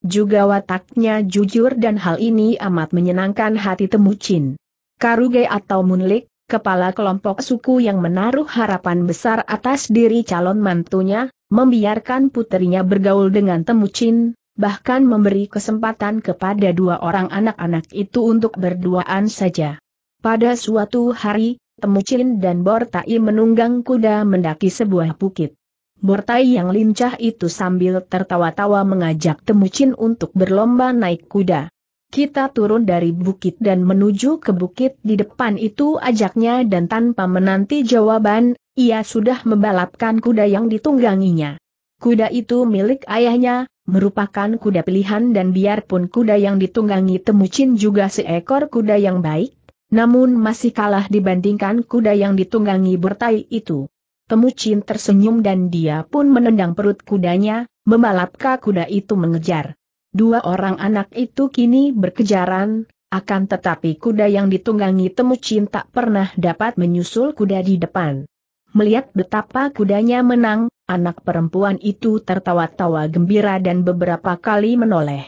Juga wataknya jujur dan hal ini amat menyenangkan hati Temujin. Karuge atau Munlik, kepala kelompok suku yang menaruh harapan besar atas diri calon mantunya, membiarkan putrinya bergaul dengan Temujin, bahkan memberi kesempatan kepada dua orang anak-anak itu untuk berduaan saja. Pada suatu hari, Temujin dan Bortai menunggang kuda mendaki sebuah bukit. Bortai yang lincah itu sambil tertawa-tawa mengajak Temujin untuk berlomba naik kuda. "Kita turun dari bukit dan menuju ke bukit di depan itu," ajaknya, dan tanpa menanti jawaban, ia sudah membalapkan kuda yang ditungganginya. Kuda itu milik ayahnya, merupakan kuda pilihan dan biarpun kuda yang ditunggangi Temujin juga seekor kuda yang baik, namun masih kalah dibandingkan kuda yang ditunggangi Bortai itu. Temujin tersenyum dan dia pun menendang perut kudanya, membalapkan kuda itu mengejar. Dua orang anak itu kini berkejaran, akan tetapi kuda yang ditunggangi Temujin tak pernah dapat menyusul kuda di depan. Melihat betapa kudanya menang, anak perempuan itu tertawa-tawa gembira dan beberapa kali menoleh.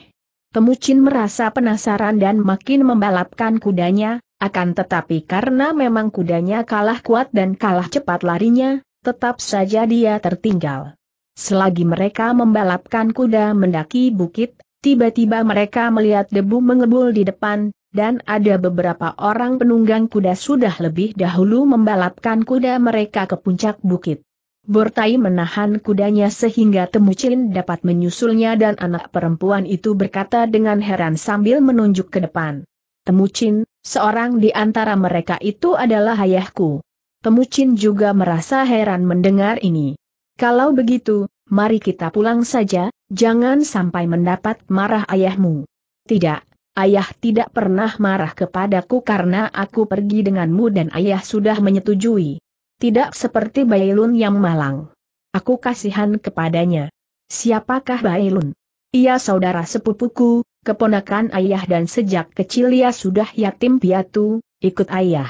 Temujin merasa penasaran dan makin membalapkan kudanya, akan tetapi karena memang kudanya kalah kuat dan kalah cepat larinya, tetap saja dia tertinggal. Selagi mereka membalapkan kuda mendaki bukit, tiba-tiba mereka melihat debu mengebul di depan, dan ada beberapa orang penunggang kuda sudah lebih dahulu membalapkan kuda mereka ke puncak bukit. Bortai menahan kudanya sehingga Temujin dapat menyusulnya dan anak perempuan itu berkata dengan heran sambil menunjuk ke depan. Temujin, seorang di antara mereka itu adalah ayahku. Temujin juga merasa heran mendengar ini. Kalau begitu, mari kita pulang saja, jangan sampai mendapat marah ayahmu. Tidak. Ayah tidak pernah marah kepadaku karena aku pergi denganmu dan ayah sudah menyetujui. Tidak seperti Bailun yang malang. Aku kasihan kepadanya. Siapakah Bailun? Ia saudara sepupuku, keponakan ayah dan sejak kecil ia sudah yatim piatu, ikut ayah.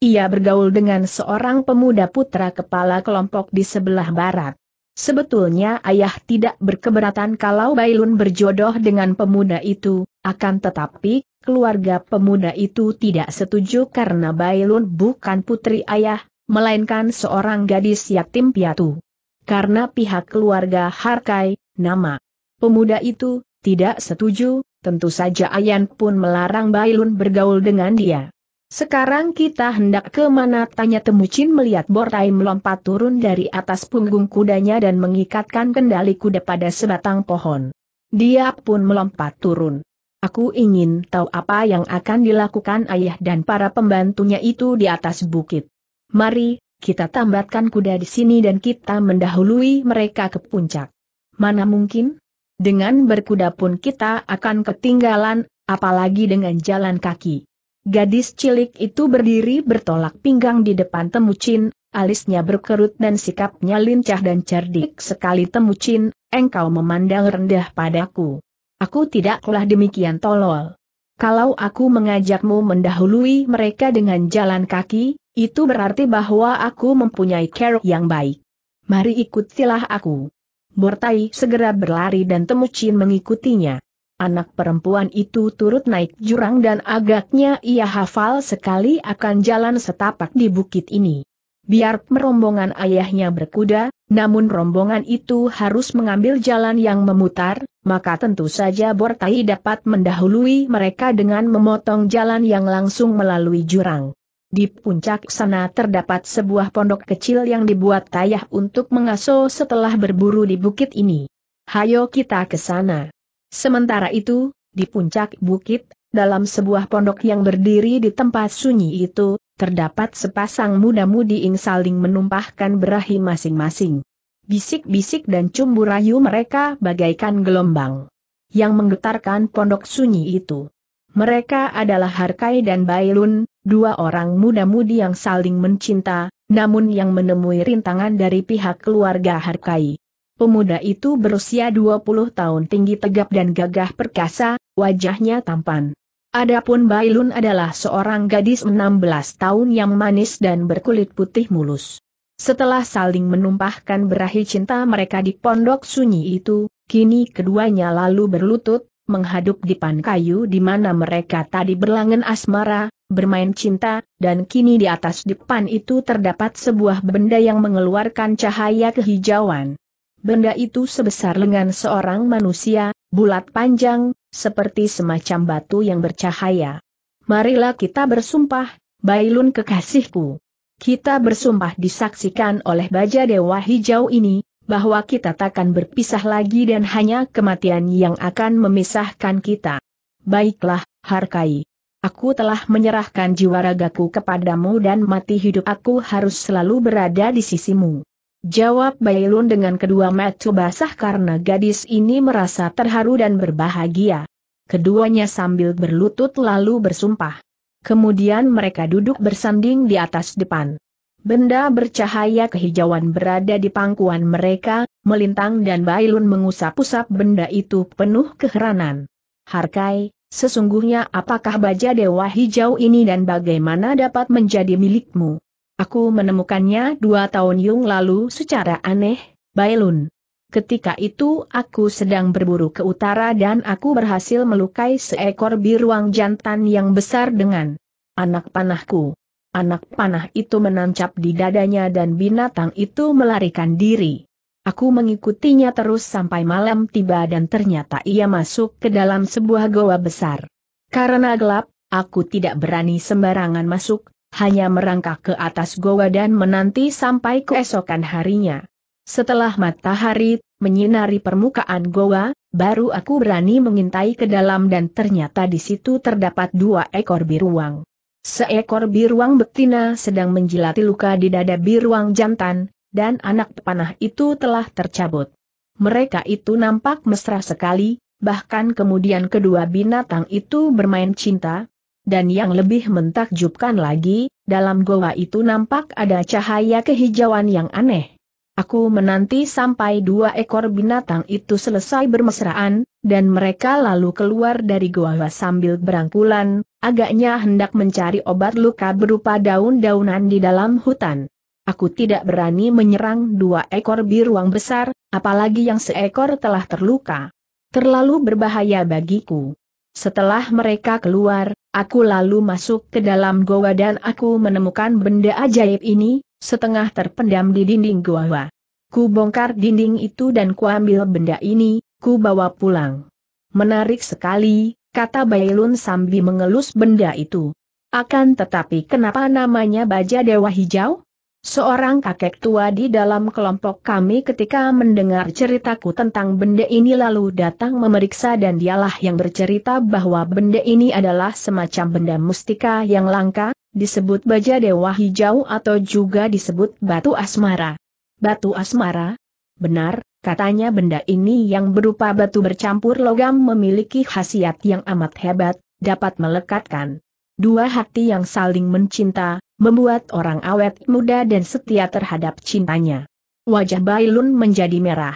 Ia bergaul dengan seorang pemuda putra kepala kelompok di sebelah barat. Sebetulnya ayah tidak berkeberatan kalau Bailun berjodoh dengan pemuda itu, akan tetapi, keluarga pemuda itu tidak setuju karena Bailun bukan putri ayah, melainkan seorang gadis yatim piatu. Karena pihak keluarga Harkai, nama pemuda itu, tidak setuju, tentu saja Ayan pun melarang Bailun bergaul dengan dia. Sekarang kita hendak ke mana? Tanya Temujin melihat Bortai melompat turun dari atas punggung kudanya dan mengikatkan kendali kuda pada sebatang pohon. Dia pun melompat turun. Aku ingin tahu apa yang akan dilakukan ayah dan para pembantunya itu di atas bukit. Mari, kita tambatkan kuda di sini dan kita mendahului mereka ke puncak. Mana mungkin? Dengan berkuda pun kita akan ketinggalan, apalagi dengan jalan kaki. Gadis cilik itu berdiri bertolak pinggang di depan Temujin, alisnya berkerut dan sikapnya lincah dan cerdik sekali. Temujin, engkau memandang rendah padaku. Aku tidaklah demikian tolol. Kalau aku mengajakmu mendahului mereka dengan jalan kaki, itu berarti bahwa aku mempunyai cara yang baik. Mari ikutilah aku. Bortai segera berlari dan Temujin mengikutinya. Anak perempuan itu turut naik jurang dan agaknya ia hafal sekali akan jalan setapak di bukit ini. Biar rombongan ayahnya berkuda, namun rombongan itu harus mengambil jalan yang memutar, maka tentu saja Bortai dapat mendahului mereka dengan memotong jalan yang langsung melalui jurang. Di puncak sana terdapat sebuah pondok kecil yang dibuat ayah untuk mengasuh setelah berburu di bukit ini. Hayo kita ke sana. Sementara itu, di puncak bukit, dalam sebuah pondok yang berdiri di tempat sunyi itu, terdapat sepasang muda-mudi yang saling menumpahkan berahi masing-masing. Bisik-bisik dan cumbu rayu mereka bagaikan gelombang yang menggetarkan pondok sunyi itu. Mereka adalah Harkai dan Bailun, dua orang muda-mudi yang saling mencinta, namun yang menemui rintangan dari pihak keluarga Harkai. Pemuda itu berusia dua puluh tahun, tinggi tegap dan gagah perkasa, wajahnya tampan. Adapun Bailun adalah seorang gadis enam belas tahun yang manis dan berkulit putih mulus. Setelah saling menumpahkan berahi cinta mereka di pondok sunyi itu, kini keduanya lalu berlutut, menghadap di pan kayu di mana mereka tadi berlangan asmara, bermain cinta, dan kini di atas dipan itu terdapat sebuah benda yang mengeluarkan cahaya kehijauan. Benda itu sebesar lengan seorang manusia, bulat panjang, seperti semacam batu yang bercahaya. Marilah kita bersumpah, Bailun kekasihku. Kita bersumpah disaksikan oleh Baja Dewa Hijau ini, bahwa kita takkan berpisah lagi dan hanya kematian yang akan memisahkan kita. Baiklah, Harkai. Aku telah menyerahkan jiwa ragaku kepadamu dan mati hidup aku harus selalu berada di sisimu. Jawab Bailun dengan kedua mata basah karena gadis ini merasa terharu dan berbahagia. Keduanya sambil berlutut lalu bersumpah. Kemudian mereka duduk bersanding di atas depan. Benda bercahaya kehijauan berada di pangkuan mereka, melintang dan Bailun mengusap-usap benda itu penuh keheranan. Harkai, sesungguhnya apakah Baja Dewa Hijau ini dan bagaimana dapat menjadi milikmu? Aku menemukannya dua tahun yang lalu secara aneh, Bailun. Ketika itu aku sedang berburu ke utara dan aku berhasil melukai seekor biruang jantan yang besar dengan anak panahku. Anak panah itu menancap di dadanya dan binatang itu melarikan diri. Aku mengikutinya terus sampai malam tiba dan ternyata ia masuk ke dalam sebuah goa besar. Karena gelap, aku tidak berani sembarangan masuk, hanya merangkak ke atas goa dan menanti sampai keesokan harinya. Setelah matahari menyinari permukaan goa, baru aku berani mengintai ke dalam dan ternyata di situ terdapat dua ekor biruang. Seekor biruang betina sedang menjilati luka di dada biruang jantan, dan anak panah itu telah tercabut. Mereka itu nampak mesra sekali, bahkan kemudian kedua binatang itu bermain cinta. Dan yang lebih mentakjubkan lagi, dalam goa itu nampak ada cahaya kehijauan yang aneh. Aku menanti sampai dua ekor binatang itu selesai bermesraan, dan mereka lalu keluar dari goa sambil berangkulan, agaknya hendak mencari obat luka berupa daun-daunan di dalam hutan. Aku tidak berani menyerang dua ekor biruang besar, apalagi yang seekor telah terluka. Terlalu berbahaya bagiku. Setelah mereka keluar, aku lalu masuk ke dalam goa dan aku menemukan benda ajaib ini, setengah terpendam di dinding goa. Ku bongkar dinding itu dan ku ambil benda ini, ku bawa pulang. Menarik sekali, kata Bailun sambil mengelus benda itu. Akan tetapi kenapa namanya Baja Dewa Hijau? Seorang kakek tua di dalam kelompok kami ketika mendengar ceritaku tentang benda ini lalu datang memeriksa dan dialah yang bercerita bahwa benda ini adalah semacam benda mustika yang langka, disebut Baja Dewa Hijau atau juga disebut batu asmara. Batu asmara? Benar, katanya benda ini yang berupa batu bercampur logam memiliki khasiat yang amat hebat, dapat melekatkan dua hati yang saling mencinta, membuat orang awet muda dan setia terhadap cintanya. Wajah Bailun menjadi merah.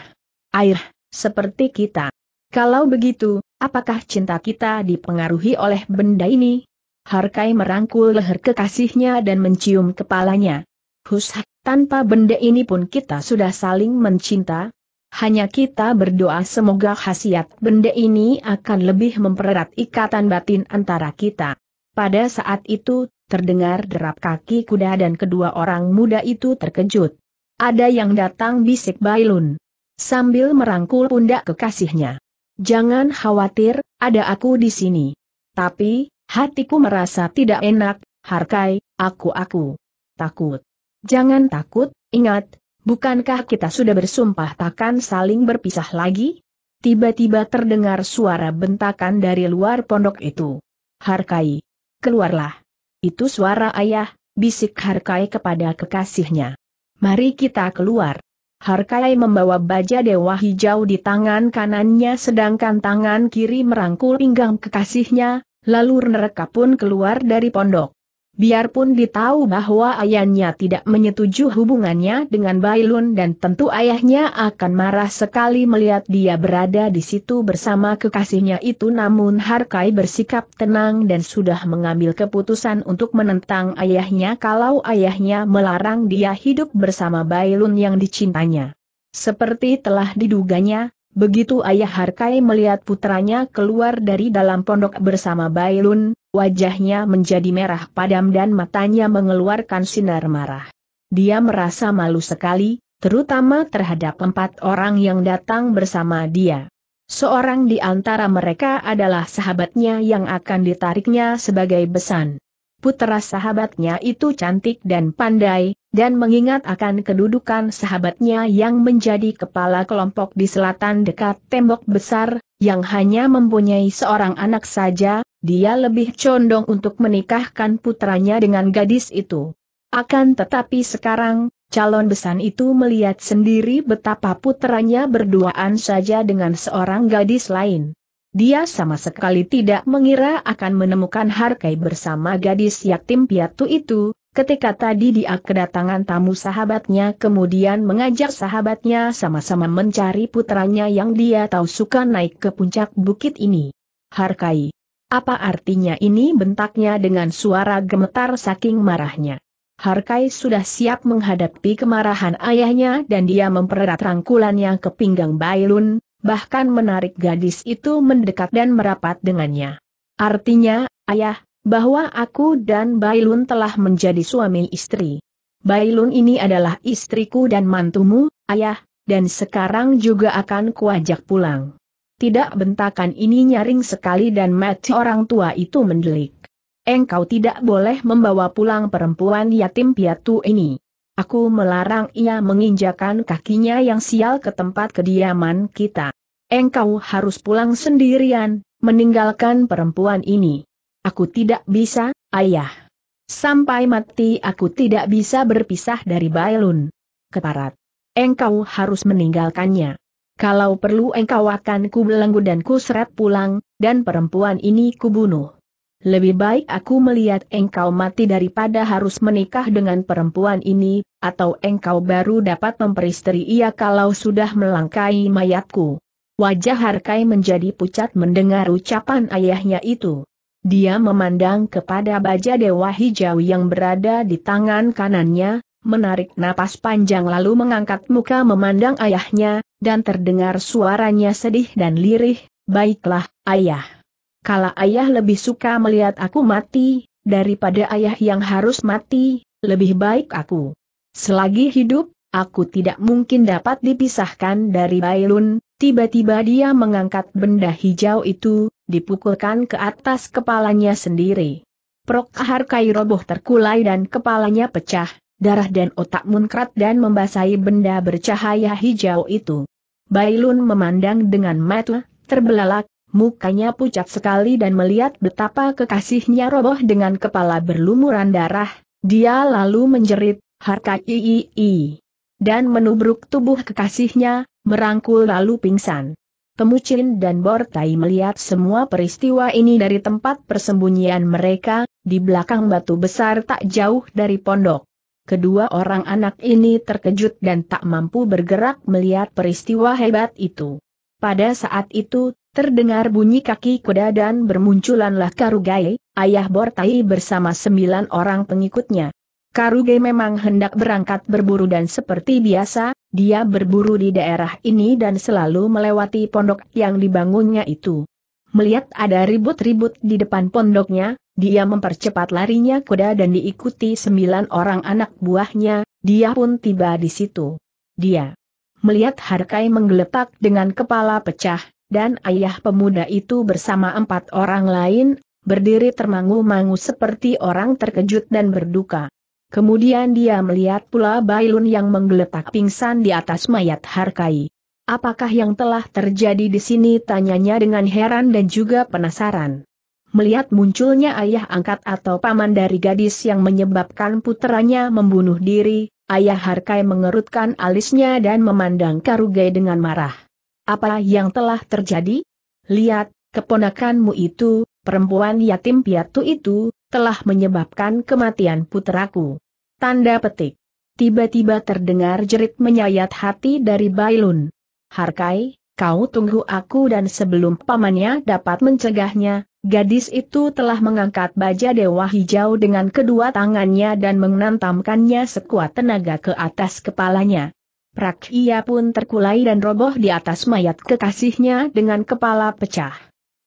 Air, seperti kita. Kalau begitu, apakah cinta kita dipengaruhi oleh benda ini? Harkai merangkul leher kekasihnya dan mencium kepalanya. Hus, tanpa benda ini pun kita sudah saling mencinta. Hanya kita berdoa semoga khasiat benda ini akan lebih mempererat ikatan batin antara kita. Pada saat itu, terdengar derap kaki kuda dan kedua orang muda itu terkejut. Ada yang datang, bisik Bailun sambil merangkul pundak kekasihnya. Jangan khawatir, ada aku di sini. Tapi, hatiku merasa tidak enak, Harkai, aku-aku takut. Jangan takut, ingat, bukankah kita sudah bersumpah takkan saling berpisah lagi? Tiba-tiba terdengar suara bentakan dari luar pondok itu. Harkai. Keluarlah. Itu suara ayah, bisik Harkai kepada kekasihnya. Mari kita keluar. Harkai membawa Baja Dewa Hijau di tangan kanannya sedangkan tangan kiri merangkul pinggang kekasihnya, lalu mereka pun keluar dari pondok. Biarpun ditahu bahwa ayahnya tidak menyetujui hubungannya dengan Bailun dan tentu ayahnya akan marah sekali melihat dia berada di situ bersama kekasihnya itu, namun Harkai bersikap tenang dan sudah mengambil keputusan untuk menentang ayahnya kalau ayahnya melarang dia hidup bersama Bailun yang dicintanya. Seperti telah diduganya, begitu ayah Harkai melihat putranya keluar dari dalam pondok bersama Bailun, wajahnya menjadi merah padam dan matanya mengeluarkan sinar marah. Dia merasa malu sekali, terutama terhadap empat orang yang datang bersama dia. Seorang di antara mereka adalah sahabatnya yang akan ditariknya sebagai besan. Putra sahabatnya itu cantik dan pandai, dan mengingat akan kedudukan sahabatnya yang menjadi kepala kelompok di selatan dekat tembok besar, yang hanya mempunyai seorang anak saja, dia lebih condong untuk menikahkan putranya dengan gadis itu. Akan tetapi sekarang, calon besan itu melihat sendiri betapa putranya berduaan saja dengan seorang gadis lain. Dia sama sekali tidak mengira akan menemukan Harkai bersama gadis yatim piatu itu. Ketika tadi dia kedatangan tamu sahabatnya kemudian mengajak sahabatnya sama-sama mencari putranya yang dia tahu suka naik ke puncak bukit ini. Harkai. Apa artinya ini, bentaknya dengan suara gemetar saking marahnya. Harkai sudah siap menghadapi kemarahan ayahnya dan dia mempererat rangkulannya ke pinggang Bailun, bahkan menarik gadis itu mendekat dan merapat dengannya. Artinya, ayah, bahwa aku dan Bailun telah menjadi suami istri. Bailun ini adalah istriku dan mantumu, ayah, dan sekarang juga akan kuajak pulang. Tidak, bentakan ini nyaring sekali dan mati orang tua itu mendelik. Engkau tidak boleh membawa pulang perempuan yatim piatu ini. Aku melarang ia menginjakan kakinya yang sial ke tempat kediaman kita. Engkau harus pulang sendirian, meninggalkan perempuan ini. Aku tidak bisa, ayah. Sampai mati aku tidak bisa berpisah dari Bailun. Keparat. Engkau harus meninggalkannya. Kalau perlu engkau akan kubelenggu dan kuseret pulang, dan perempuan ini kubunuh. Lebih baik aku melihat engkau mati daripada harus menikah dengan perempuan ini, atau engkau baru dapat memperistri ia kalau sudah melangkai mayatku. Wajah Harkai menjadi pucat mendengar ucapan ayahnya itu. Dia memandang kepada Baja Dewa Hijau yang berada di tangan kanannya, menarik napas panjang lalu mengangkat muka memandang ayahnya, dan terdengar suaranya sedih dan lirih, "Baiklah, ayah. Kala ayah lebih suka melihat aku mati, daripada ayah yang harus mati, lebih baik aku. Selagi hidup, aku tidak mungkin dapat dipisahkan dari Bailun." Tiba-tiba dia mengangkat benda hijau itu, dipukulkan ke atas kepalanya sendiri. Prok. Harkai roboh terkulai dan kepalanya pecah, darah dan otak munkrat dan membasahi benda bercahaya hijau itu. Bailun memandang dengan mata terbelalak, mukanya pucat sekali dan melihat betapa kekasihnya roboh dengan kepala berlumuran darah, dia lalu menjerit, "Harkai!" dan menubruk tubuh kekasihnya, merangkul lalu pingsan. Temujin dan Bortai melihat semua peristiwa ini dari tempat persembunyian mereka, di belakang batu besar tak jauh dari pondok. Kedua orang anak ini terkejut dan tak mampu bergerak melihat peristiwa hebat itu. Pada saat itu, terdengar bunyi kaki kuda dan bermunculanlah Karuge, ayah Bortai bersama sembilan orang pengikutnya. Karuge memang hendak berangkat berburu dan seperti biasa, dia berburu di daerah ini dan selalu melewati pondok yang dibangunnya itu. Melihat ada ribut-ribut di depan pondoknya, dia mempercepat larinya kuda dan diikuti sembilan orang anak buahnya, dia pun tiba di situ. Dia melihat Harkai menggeletak dengan kepala pecah, dan ayah pemuda itu bersama empat orang lain, berdiri termangu-mangu seperti orang terkejut dan berduka. Kemudian dia melihat pula Bailun yang menggeletak pingsan di atas mayat Harkai. "Apakah yang telah terjadi di sini?" tanyanya dengan heran dan juga penasaran. Melihat munculnya ayah angkat atau paman dari gadis yang menyebabkan putranya membunuh diri, ayah Harkai mengerutkan alisnya dan memandang Karuge dengan marah. "Apa yang telah terjadi? Lihat, keponakanmu itu, perempuan yatim piatu itu, telah menyebabkan kematian putraku." Tanda petik. Tiba-tiba terdengar jerit menyayat hati dari Bailun. "Harkai, kau tunggu aku!" Dan sebelum pamannya dapat mencegahnya, gadis itu telah mengangkat Baja Dewa Hijau dengan kedua tangannya dan mengentamkannya sekuat tenaga ke atas kepalanya. Prak, ia pun terkulai dan roboh di atas mayat kekasihnya dengan kepala pecah.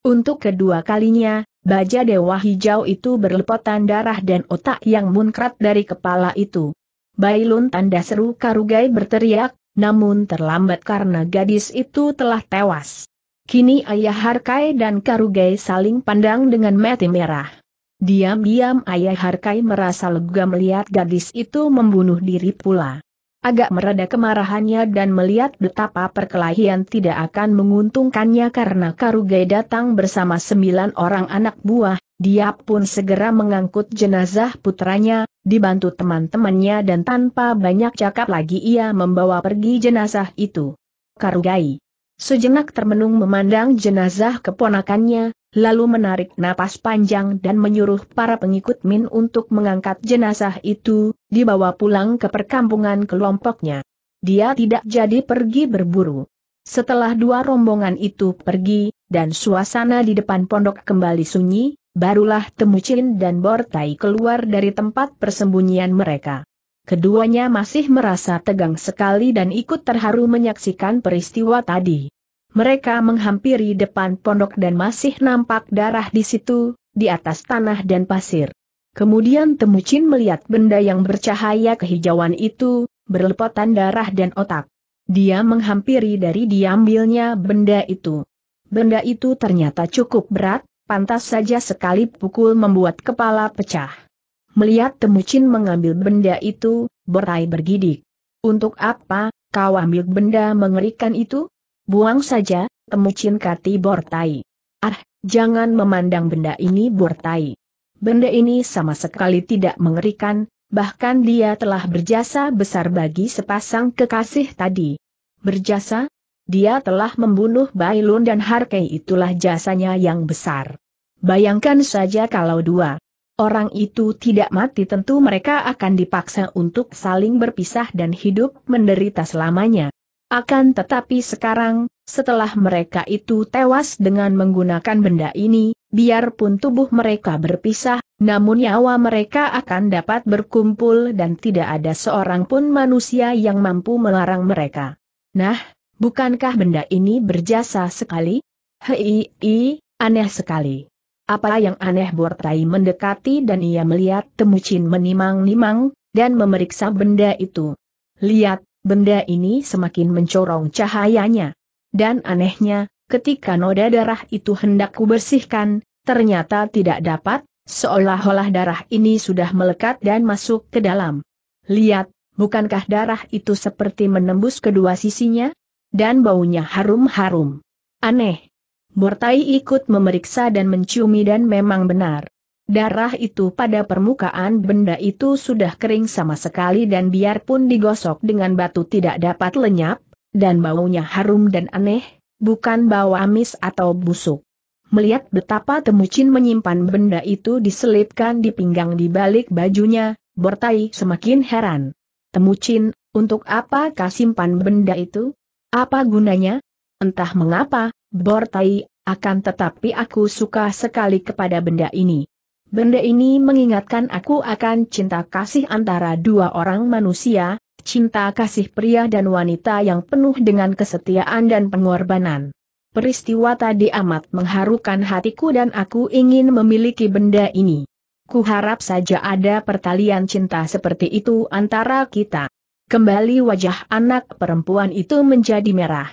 Untuk kedua kalinya, Baja Dewa Hijau itu berlepotan darah dan otak yang munkrat dari kepala itu. "Bailun!" tanda seru Karuge berteriak, namun terlambat karena gadis itu telah tewas. Kini ayah Harkai dan Karuge saling pandang dengan mata merah. Diam-diam ayah Harkai merasa lega melihat gadis itu membunuh diri pula. agak mereda kemarahannya dan melihat betapa perkelahian tidak akan menguntungkannya karena Karuge datang bersama sembilan orang anak buah, dia pun segera mengangkut jenazah putranya, dibantu teman-temannya dan tanpa banyak cakap lagi ia membawa pergi jenazah itu. Karuge sejenak termenung memandang jenazah keponakannya, lalu menarik napas panjang dan menyuruh para pengikut Min untuk mengangkat jenazah itu, dibawa pulang ke perkampungan kelompoknya. Dia tidak jadi pergi berburu. Setelah dua rombongan itu pergi, dan suasana di depan pondok kembali sunyi, barulah Temujin dan Bortai keluar dari tempat persembunyian mereka. Keduanya masih merasa tegang sekali dan ikut terharu menyaksikan peristiwa tadi. Mereka menghampiri depan pondok dan masih nampak darah di situ, di atas tanah dan pasir. Kemudian Temujin melihat benda yang bercahaya kehijauan itu, berlepotan darah dan otak. Dia menghampiri dari diambilnya benda itu. Benda itu ternyata cukup berat. Pantas saja sekali pukul membuat kepala pecah. Melihat Temujin mengambil benda itu, Bortai bergidik. Untuk apa, kau ambil benda mengerikan itu? Buang saja, Temujin, kati Bortai. Ah, jangan memandang benda ini Bortai. Benda ini sama sekali tidak mengerikan, bahkan dia telah berjasa besar bagi sepasang kekasih tadi. Berjasa? Dia telah membunuh Bailun dan Harkai, itulah jasanya yang besar. Bayangkan saja kalau dua orang itu tidak mati tentu mereka akan dipaksa untuk saling berpisah dan hidup menderita selamanya. Akan tetapi sekarang, setelah mereka itu tewas dengan menggunakan benda ini, biarpun tubuh mereka berpisah, namun nyawa mereka akan dapat berkumpul dan tidak ada seorang pun manusia yang mampu melarang mereka. Nah, bukankah benda ini berjasa sekali? Hei, i, aneh sekali. Apa yang aneh? Bortai mendekati dan ia melihat Temujin menimang-nimang, dan memeriksa benda itu. Lihat, benda ini semakin mencorong cahayanya. Dan anehnya, ketika noda darah itu hendak kubersihkan, ternyata tidak dapat, seolah-olah darah ini sudah melekat dan masuk ke dalam. Lihat, bukankah darah itu seperti menembus kedua sisinya? Dan baunya harum-harum. Aneh. Bortai ikut memeriksa dan menciumi dan memang benar. Darah itu pada permukaan benda itu sudah kering sama sekali dan biarpun digosok dengan batu tidak dapat lenyap, dan baunya harum dan aneh, bukan bau amis atau busuk. Melihat betapa Temujin menyimpan benda itu diselipkan di pinggang di balik bajunya, Bortai semakin heran. Temujin, untuk apa kau simpan benda itu? Apa gunanya? Entah mengapa, Bortai, akan tetapi aku suka sekali kepada benda ini. Benda ini mengingatkan aku akan cinta kasih antara dua orang manusia, cinta kasih pria dan wanita yang penuh dengan kesetiaan dan pengorbanan. Peristiwa tadi amat mengharukan hatiku dan aku ingin memiliki benda ini. Kuharap saja ada pertalian cinta seperti itu antara kita. Kembali wajah anak perempuan itu menjadi merah.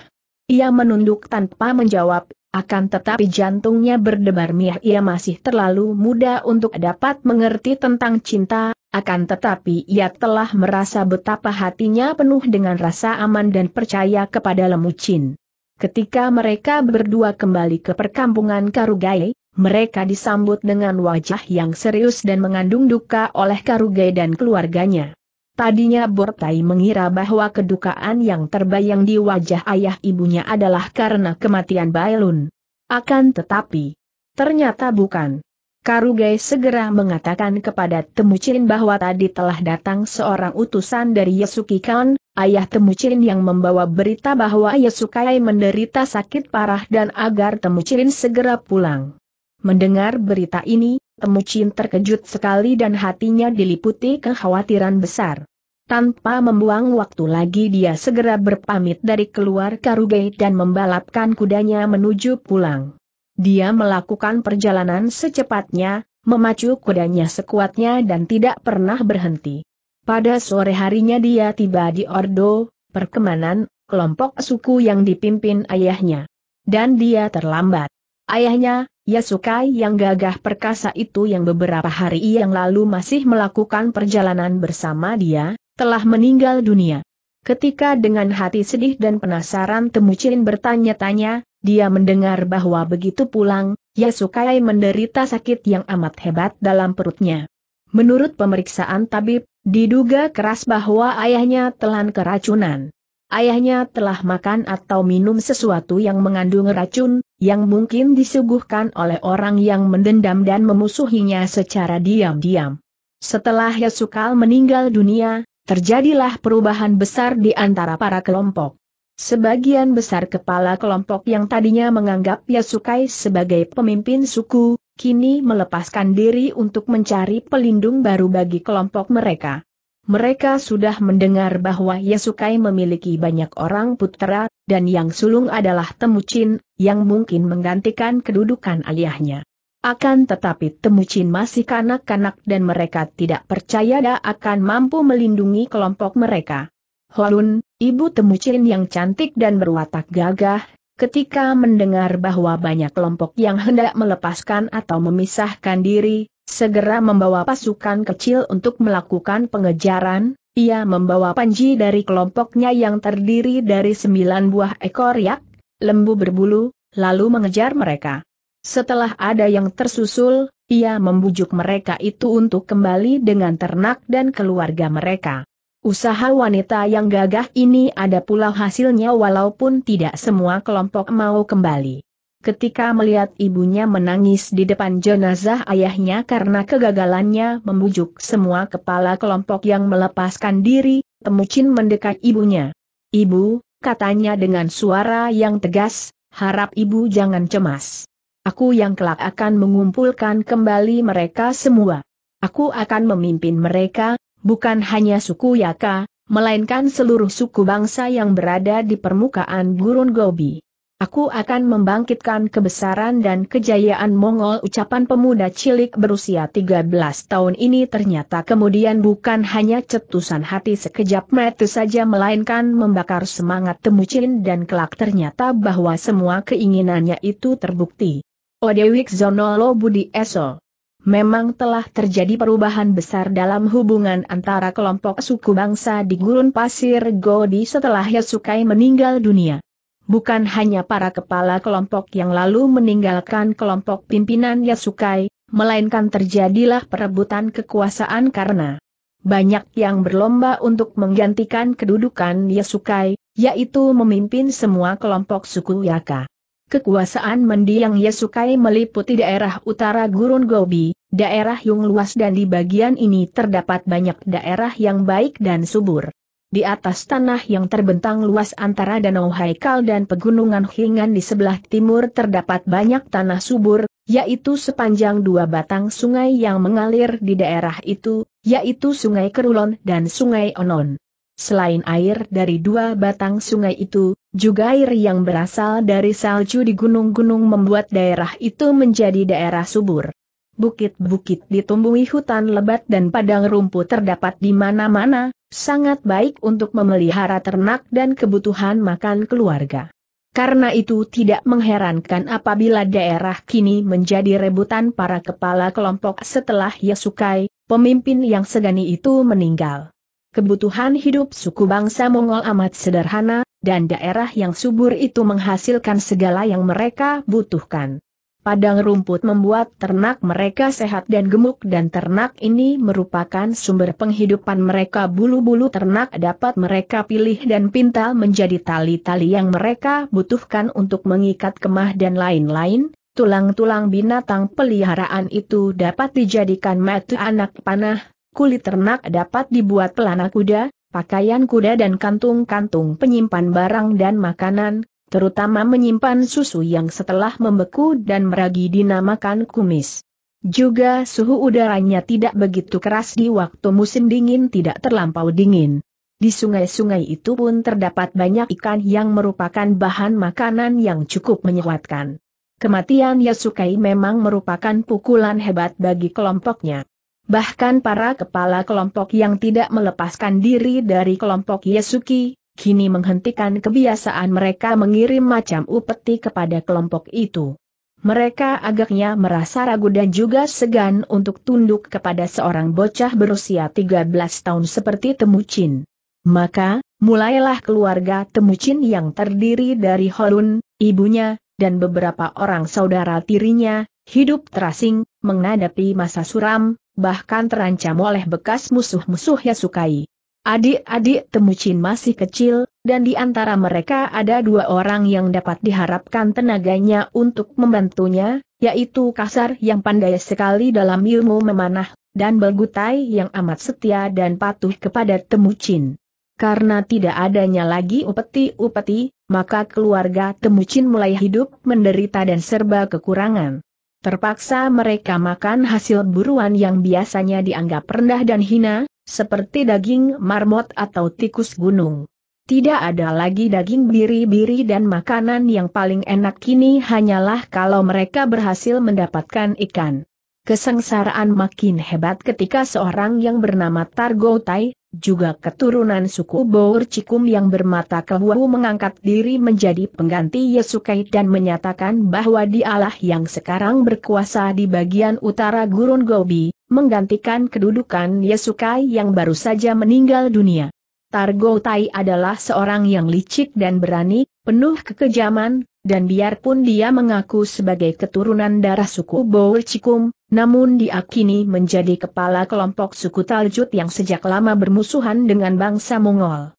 Ia menunduk tanpa menjawab, akan tetapi jantungnya berdebar miah. Ia masih terlalu muda untuk dapat mengerti tentang cinta, akan tetapi ia telah merasa betapa hatinya penuh dengan rasa aman dan percaya kepada Temujin. Ketika mereka berdua kembali ke perkampungan Karuge, mereka disambut dengan wajah yang serius dan mengandung duka oleh Karuge dan keluarganya. Tadinya Bortai mengira bahwa kedukaan yang terbayang di wajah ayah ibunya adalah karena kematian Bailun. Akan tetapi, ternyata bukan. Karuge segera mengatakan kepada Temujin bahwa tadi telah datang seorang utusan dari Yesugei Khan, ayah Temujin, yang membawa berita bahwa Yesugei menderita sakit parah dan agar Temujin segera pulang. Mendengar berita ini, Temujin terkejut sekali dan hatinya diliputi kekhawatiran besar. Tanpa membuang waktu lagi dia segera berpamit dari keluar Karuge dan membalapkan kudanya menuju pulang. Dia melakukan perjalanan secepatnya, memacu kudanya sekuatnya dan tidak pernah berhenti. Pada sore harinya dia tiba di Ordo, perkemanan, kelompok suku yang dipimpin ayahnya. Dan dia terlambat. Ayahnya, Yesugei yang gagah perkasa itu yang beberapa hari yang lalu masih melakukan perjalanan bersama dia, telah meninggal dunia. Ketika dengan hati sedih dan penasaran Temujin bertanya-tanya, dia mendengar bahwa begitu pulang, Yesugei menderita sakit yang amat hebat dalam perutnya. Menurut pemeriksaan tabib, diduga keras bahwa ayahnya telan keracunan. Ayahnya telah makan atau minum sesuatu yang mengandung racun, yang mungkin disuguhkan oleh orang yang mendendam dan memusuhinya secara diam-diam. Setelah Yesugei meninggal dunia, terjadilah perubahan besar di antara para kelompok. Sebagian besar kepala kelompok yang tadinya menganggap Yesugei sebagai pemimpin suku, kini melepaskan diri untuk mencari pelindung baru bagi kelompok mereka. Mereka sudah mendengar bahwa Yesugei memiliki banyak orang putera, dan yang sulung adalah Temujin, yang mungkin menggantikan kedudukan ayahnya. Akan tetapi Temujin masih kanak-kanak dan mereka tidak percaya dia akan mampu melindungi kelompok mereka. Holun, ibu Temujin yang cantik dan berwatak gagah, ketika mendengar bahwa banyak kelompok yang hendak melepaskan atau memisahkan diri, segera membawa pasukan kecil untuk melakukan pengejaran. Ia membawa panji dari kelompoknya yang terdiri dari sembilan buah ekor yak, lembu berbulu, lalu mengejar mereka. Setelah ada yang tersusul, ia membujuk mereka itu untuk kembali dengan ternak dan keluarga mereka. Usaha wanita yang gagah ini ada pula hasilnya walaupun tidak semua kelompok mau kembali. Ketika melihat ibunya menangis di depan jenazah ayahnya karena kegagalannya membujuk semua kepala kelompok yang melepaskan diri, Temujin mendekat ibunya. "Ibu," katanya dengan suara yang tegas, "harap ibu jangan cemas. Aku yang kelak akan mengumpulkan kembali mereka semua. Aku akan memimpin mereka, bukan hanya suku Yaka, melainkan seluruh suku bangsa yang berada di permukaan gurun Gobi. Aku akan membangkitkan kebesaran dan kejayaan Mongol." Ucapan pemuda cilik berusia tiga belas tahun ini ternyata kemudian bukan hanya cetusan hati sekejap mata saja melainkan membakar semangat Temujin dan kelak ternyata bahwa semua keinginannya itu terbukti. Odewik Zonolo Budi Eso. Memang telah terjadi perubahan besar dalam hubungan antara kelompok suku bangsa di Gurun Pasir Gobi setelah Yesugei meninggal dunia. Bukan hanya para kepala kelompok yang lalu meninggalkan kelompok pimpinan Yesugei, melainkan terjadilah perebutan kekuasaan karena banyak yang berlomba untuk menggantikan kedudukan Yesugei, yaitu memimpin semua kelompok suku Yaka. Kekuasaan mendiang Yesugei meliputi daerah utara Gurun Gobi, daerah yang luas dan di bagian ini terdapat banyak daerah yang baik dan subur. Di atas tanah yang terbentang luas antara Danau Baikal dan Pegunungan Hingan di sebelah timur terdapat banyak tanah subur, yaitu sepanjang dua batang sungai yang mengalir di daerah itu, yaitu Sungai Kerulon dan Sungai Onon. Selain air dari dua batang sungai itu, juga air yang berasal dari salju di gunung-gunung membuat daerah itu menjadi daerah subur. Bukit-bukit ditumbuhi hutan lebat dan padang rumput terdapat di mana-mana, sangat baik untuk memelihara ternak dan kebutuhan makan keluarga. Karena itu tidak mengherankan apabila daerah kini menjadi rebutan para kepala kelompok setelah Yesugei, pemimpin yang segani itu meninggal. Kebutuhan hidup suku bangsa Mongol amat sederhana, dan daerah yang subur itu menghasilkan segala yang mereka butuhkan. Padang rumput membuat ternak mereka sehat dan gemuk dan ternak ini merupakan sumber penghidupan mereka. Bulu-bulu ternak dapat mereka pilih dan pintal menjadi tali-tali yang mereka butuhkan untuk mengikat kemah dan lain-lain. Tulang-tulang binatang peliharaan itu dapat dijadikan mata anak panah. Kulit ternak dapat dibuat pelana kuda, pakaian kuda dan kantung-kantung penyimpan barang dan makanan, terutama menyimpan susu yang setelah membeku dan meragi dinamakan kumis. Juga suhu udaranya tidak begitu keras di waktu musim dingin tidak terlampau dingin. Di sungai-sungai itu pun terdapat banyak ikan yang merupakan bahan makanan yang cukup menyuatkan. Kematian Yesugei memang merupakan pukulan hebat bagi kelompoknya. Bahkan para kepala kelompok yang tidak melepaskan diri dari kelompok Yesugei, kini menghentikan kebiasaan mereka mengirim macam upeti kepada kelompok itu. Mereka agaknya merasa ragu dan juga segan untuk tunduk kepada seorang bocah berusia tiga belas tahun seperti Temujin. Maka, mulailah keluarga Temujin yang terdiri dari Holun, ibunya, dan beberapa orang saudara tirinya, hidup terasing, menghadapi masa suram, bahkan terancam oleh bekas musuh-musuh Yesugei. Adik-adik Temujin masih kecil, dan di antara mereka ada dua orang yang dapat diharapkan tenaganya untuk membantunya, yaitu Kasar yang pandai sekali dalam ilmu memanah, dan Belgutai yang amat setia dan patuh kepada Temujin. Karena tidak adanya lagi upeti-upeti, maka keluarga Temujin mulai hidup menderita dan serba kekurangan. Terpaksa mereka makan hasil buruan yang biasanya dianggap rendah dan hina, seperti daging marmot atau tikus gunung. Tidak ada lagi daging biri-biri dan makanan yang paling enak kini hanyalah kalau mereka berhasil mendapatkan ikan. Kesengsaraan makin hebat ketika seorang yang bernama Targotai, juga keturunan suku Borchikun yang bermata keluhu mengangkat diri menjadi pengganti Yesugei dan menyatakan bahwa dialah yang sekarang berkuasa di bagian utara Gurun Gobi, menggantikan kedudukan Yesugei yang baru saja meninggal dunia. Targotai adalah seorang yang licik dan berani, penuh kekejaman, dan biarpun dia mengaku sebagai keturunan darah suku Borchikun, namun dia kini menjadi kepala kelompok suku Taljud yang sejak lama bermusuhan dengan bangsa Mongol.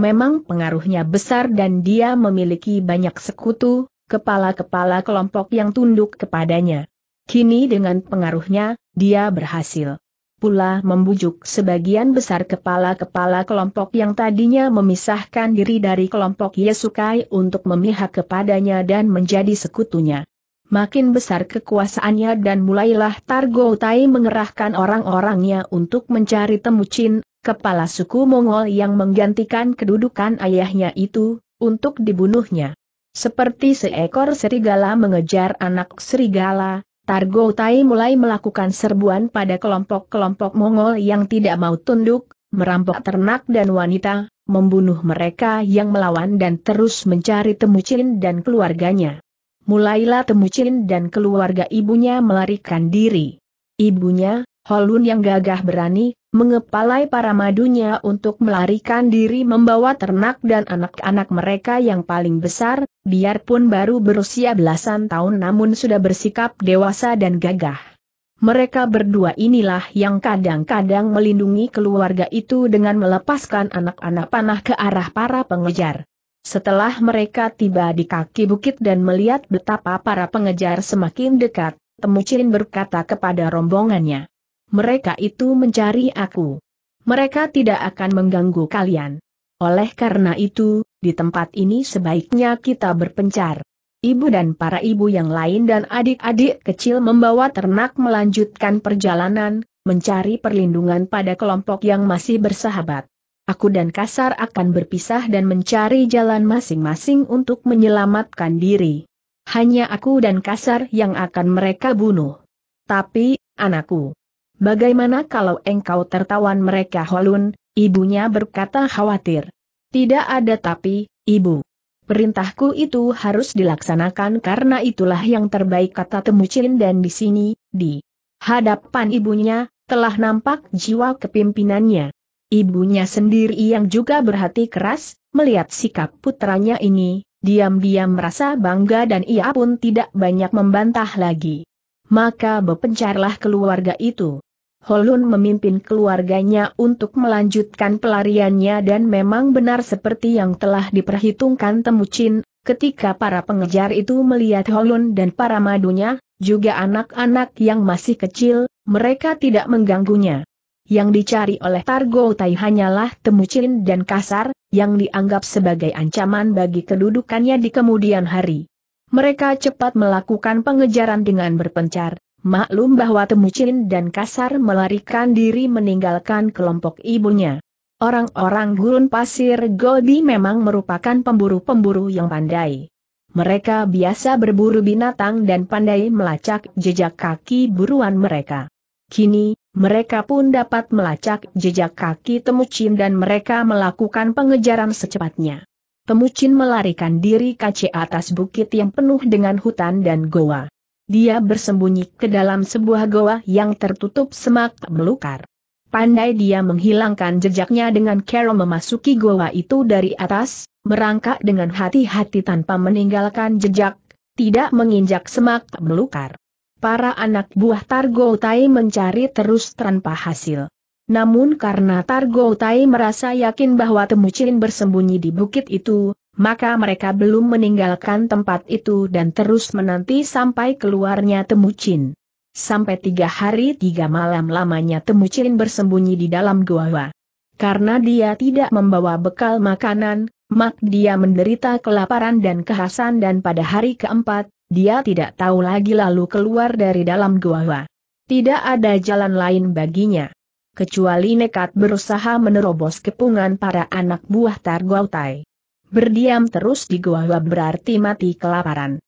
Memang pengaruhnya besar dan dia memiliki banyak sekutu, kepala-kepala kelompok yang tunduk kepadanya. Kini dengan pengaruhnya, dia berhasil pula membujuk sebagian besar kepala-kepala kelompok yang tadinya memisahkan diri dari kelompok Yesugei untuk memihak kepadanya dan menjadi sekutunya. Makin besar kekuasaannya dan mulailah Targotai mengerahkan orang-orangnya untuk mencari Temujin, kepala suku Mongol yang menggantikan kedudukan ayahnya itu, untuk dibunuhnya. Seperti seekor serigala mengejar anak serigala, Targotai mulai melakukan serbuan pada kelompok-kelompok Mongol yang tidak mau tunduk, merampok ternak dan wanita, membunuh mereka yang melawan dan terus mencari Temujin dan keluarganya. Mulailah Temujin dan keluarga ibunya melarikan diri. Ibunya, Holun yang gagah berani, mengepalai para madunya untuk melarikan diri membawa ternak dan anak-anak mereka yang paling besar, biarpun baru berusia belasan tahun namun sudah bersikap dewasa dan gagah. Mereka berdua inilah yang kadang-kadang melindungi keluarga itu dengan melepaskan anak-anak panah ke arah para pengejar. Setelah mereka tiba di kaki bukit dan melihat betapa para pengejar semakin dekat, Temujin berkata kepada rombongannya, "Mereka itu mencari aku. Mereka tidak akan mengganggu kalian. Oleh karena itu, di tempat ini sebaiknya kita berpencar." Ibu dan para ibu yang lain dan adik-adik kecil membawa ternak melanjutkan perjalanan, mencari perlindungan pada kelompok yang masih bersahabat. Aku dan Kasar akan berpisah dan mencari jalan masing-masing untuk menyelamatkan diri. Hanya aku dan Kasar yang akan mereka bunuh. Tapi, anakku, bagaimana kalau engkau tertawan mereka? Holun, ibunya berkata khawatir. Tidak ada tapi, ibu. Perintahku itu harus dilaksanakan karena itulah yang terbaik, kata Temujin, dan di sini, di hadapan ibunya, telah nampak jiwa kepimpinannya. Ibunya sendiri yang juga berhati keras, melihat sikap putranya ini, diam-diam merasa bangga dan ia pun tidak banyak membantah lagi. Maka berpencarlah keluarga itu. Holun memimpin keluarganya untuk melanjutkan pelariannya dan memang benar seperti yang telah diperhitungkan Temujin, ketika para pengejar itu melihat Holun dan para madunya, juga anak-anak yang masih kecil, mereka tidak mengganggunya. Yang dicari oleh Targotai hanyalah Temujin dan Kasar, yang dianggap sebagai ancaman bagi kedudukannya di kemudian hari. Mereka cepat melakukan pengejaran dengan berpencar. Maklum bahwa Temujin dan Kasar melarikan diri meninggalkan kelompok ibunya. Orang-orang Gurun Pasir Gobi memang merupakan pemburu-pemburu yang pandai. Mereka biasa berburu binatang dan pandai melacak jejak kaki buruan mereka. Kini, mereka pun dapat melacak jejak kaki Temujin dan mereka melakukan pengejaran secepatnya. Temujin melarikan diri ke atas bukit yang penuh dengan hutan dan goa. Dia bersembunyi ke dalam sebuah goa yang tertutup semak belukar. Pandai dia menghilangkan jejaknya dengan cara memasuki goa itu dari atas, merangkak dengan hati-hati tanpa meninggalkan jejak, tidak menginjak semak belukar. Para anak buah Targotai mencari terus tanpa hasil. Namun karena Targotai merasa yakin bahwa Temujin bersembunyi di bukit itu, maka mereka belum meninggalkan tempat itu dan terus menanti sampai keluarnya Temujin. Sampai tiga hari tiga malam lamanya Temujin bersembunyi di dalam goa. Karena dia tidak membawa bekal makanan, maka dia menderita kelaparan dan kehausan dan pada hari keempat, dia tidak tahu lagi lalu keluar dari dalam goa. Tidak ada jalan lain baginya, kecuali nekat berusaha menerobos kepungan para anak buah Targotai. Berdiam terus di goa berarti mati kelaparan.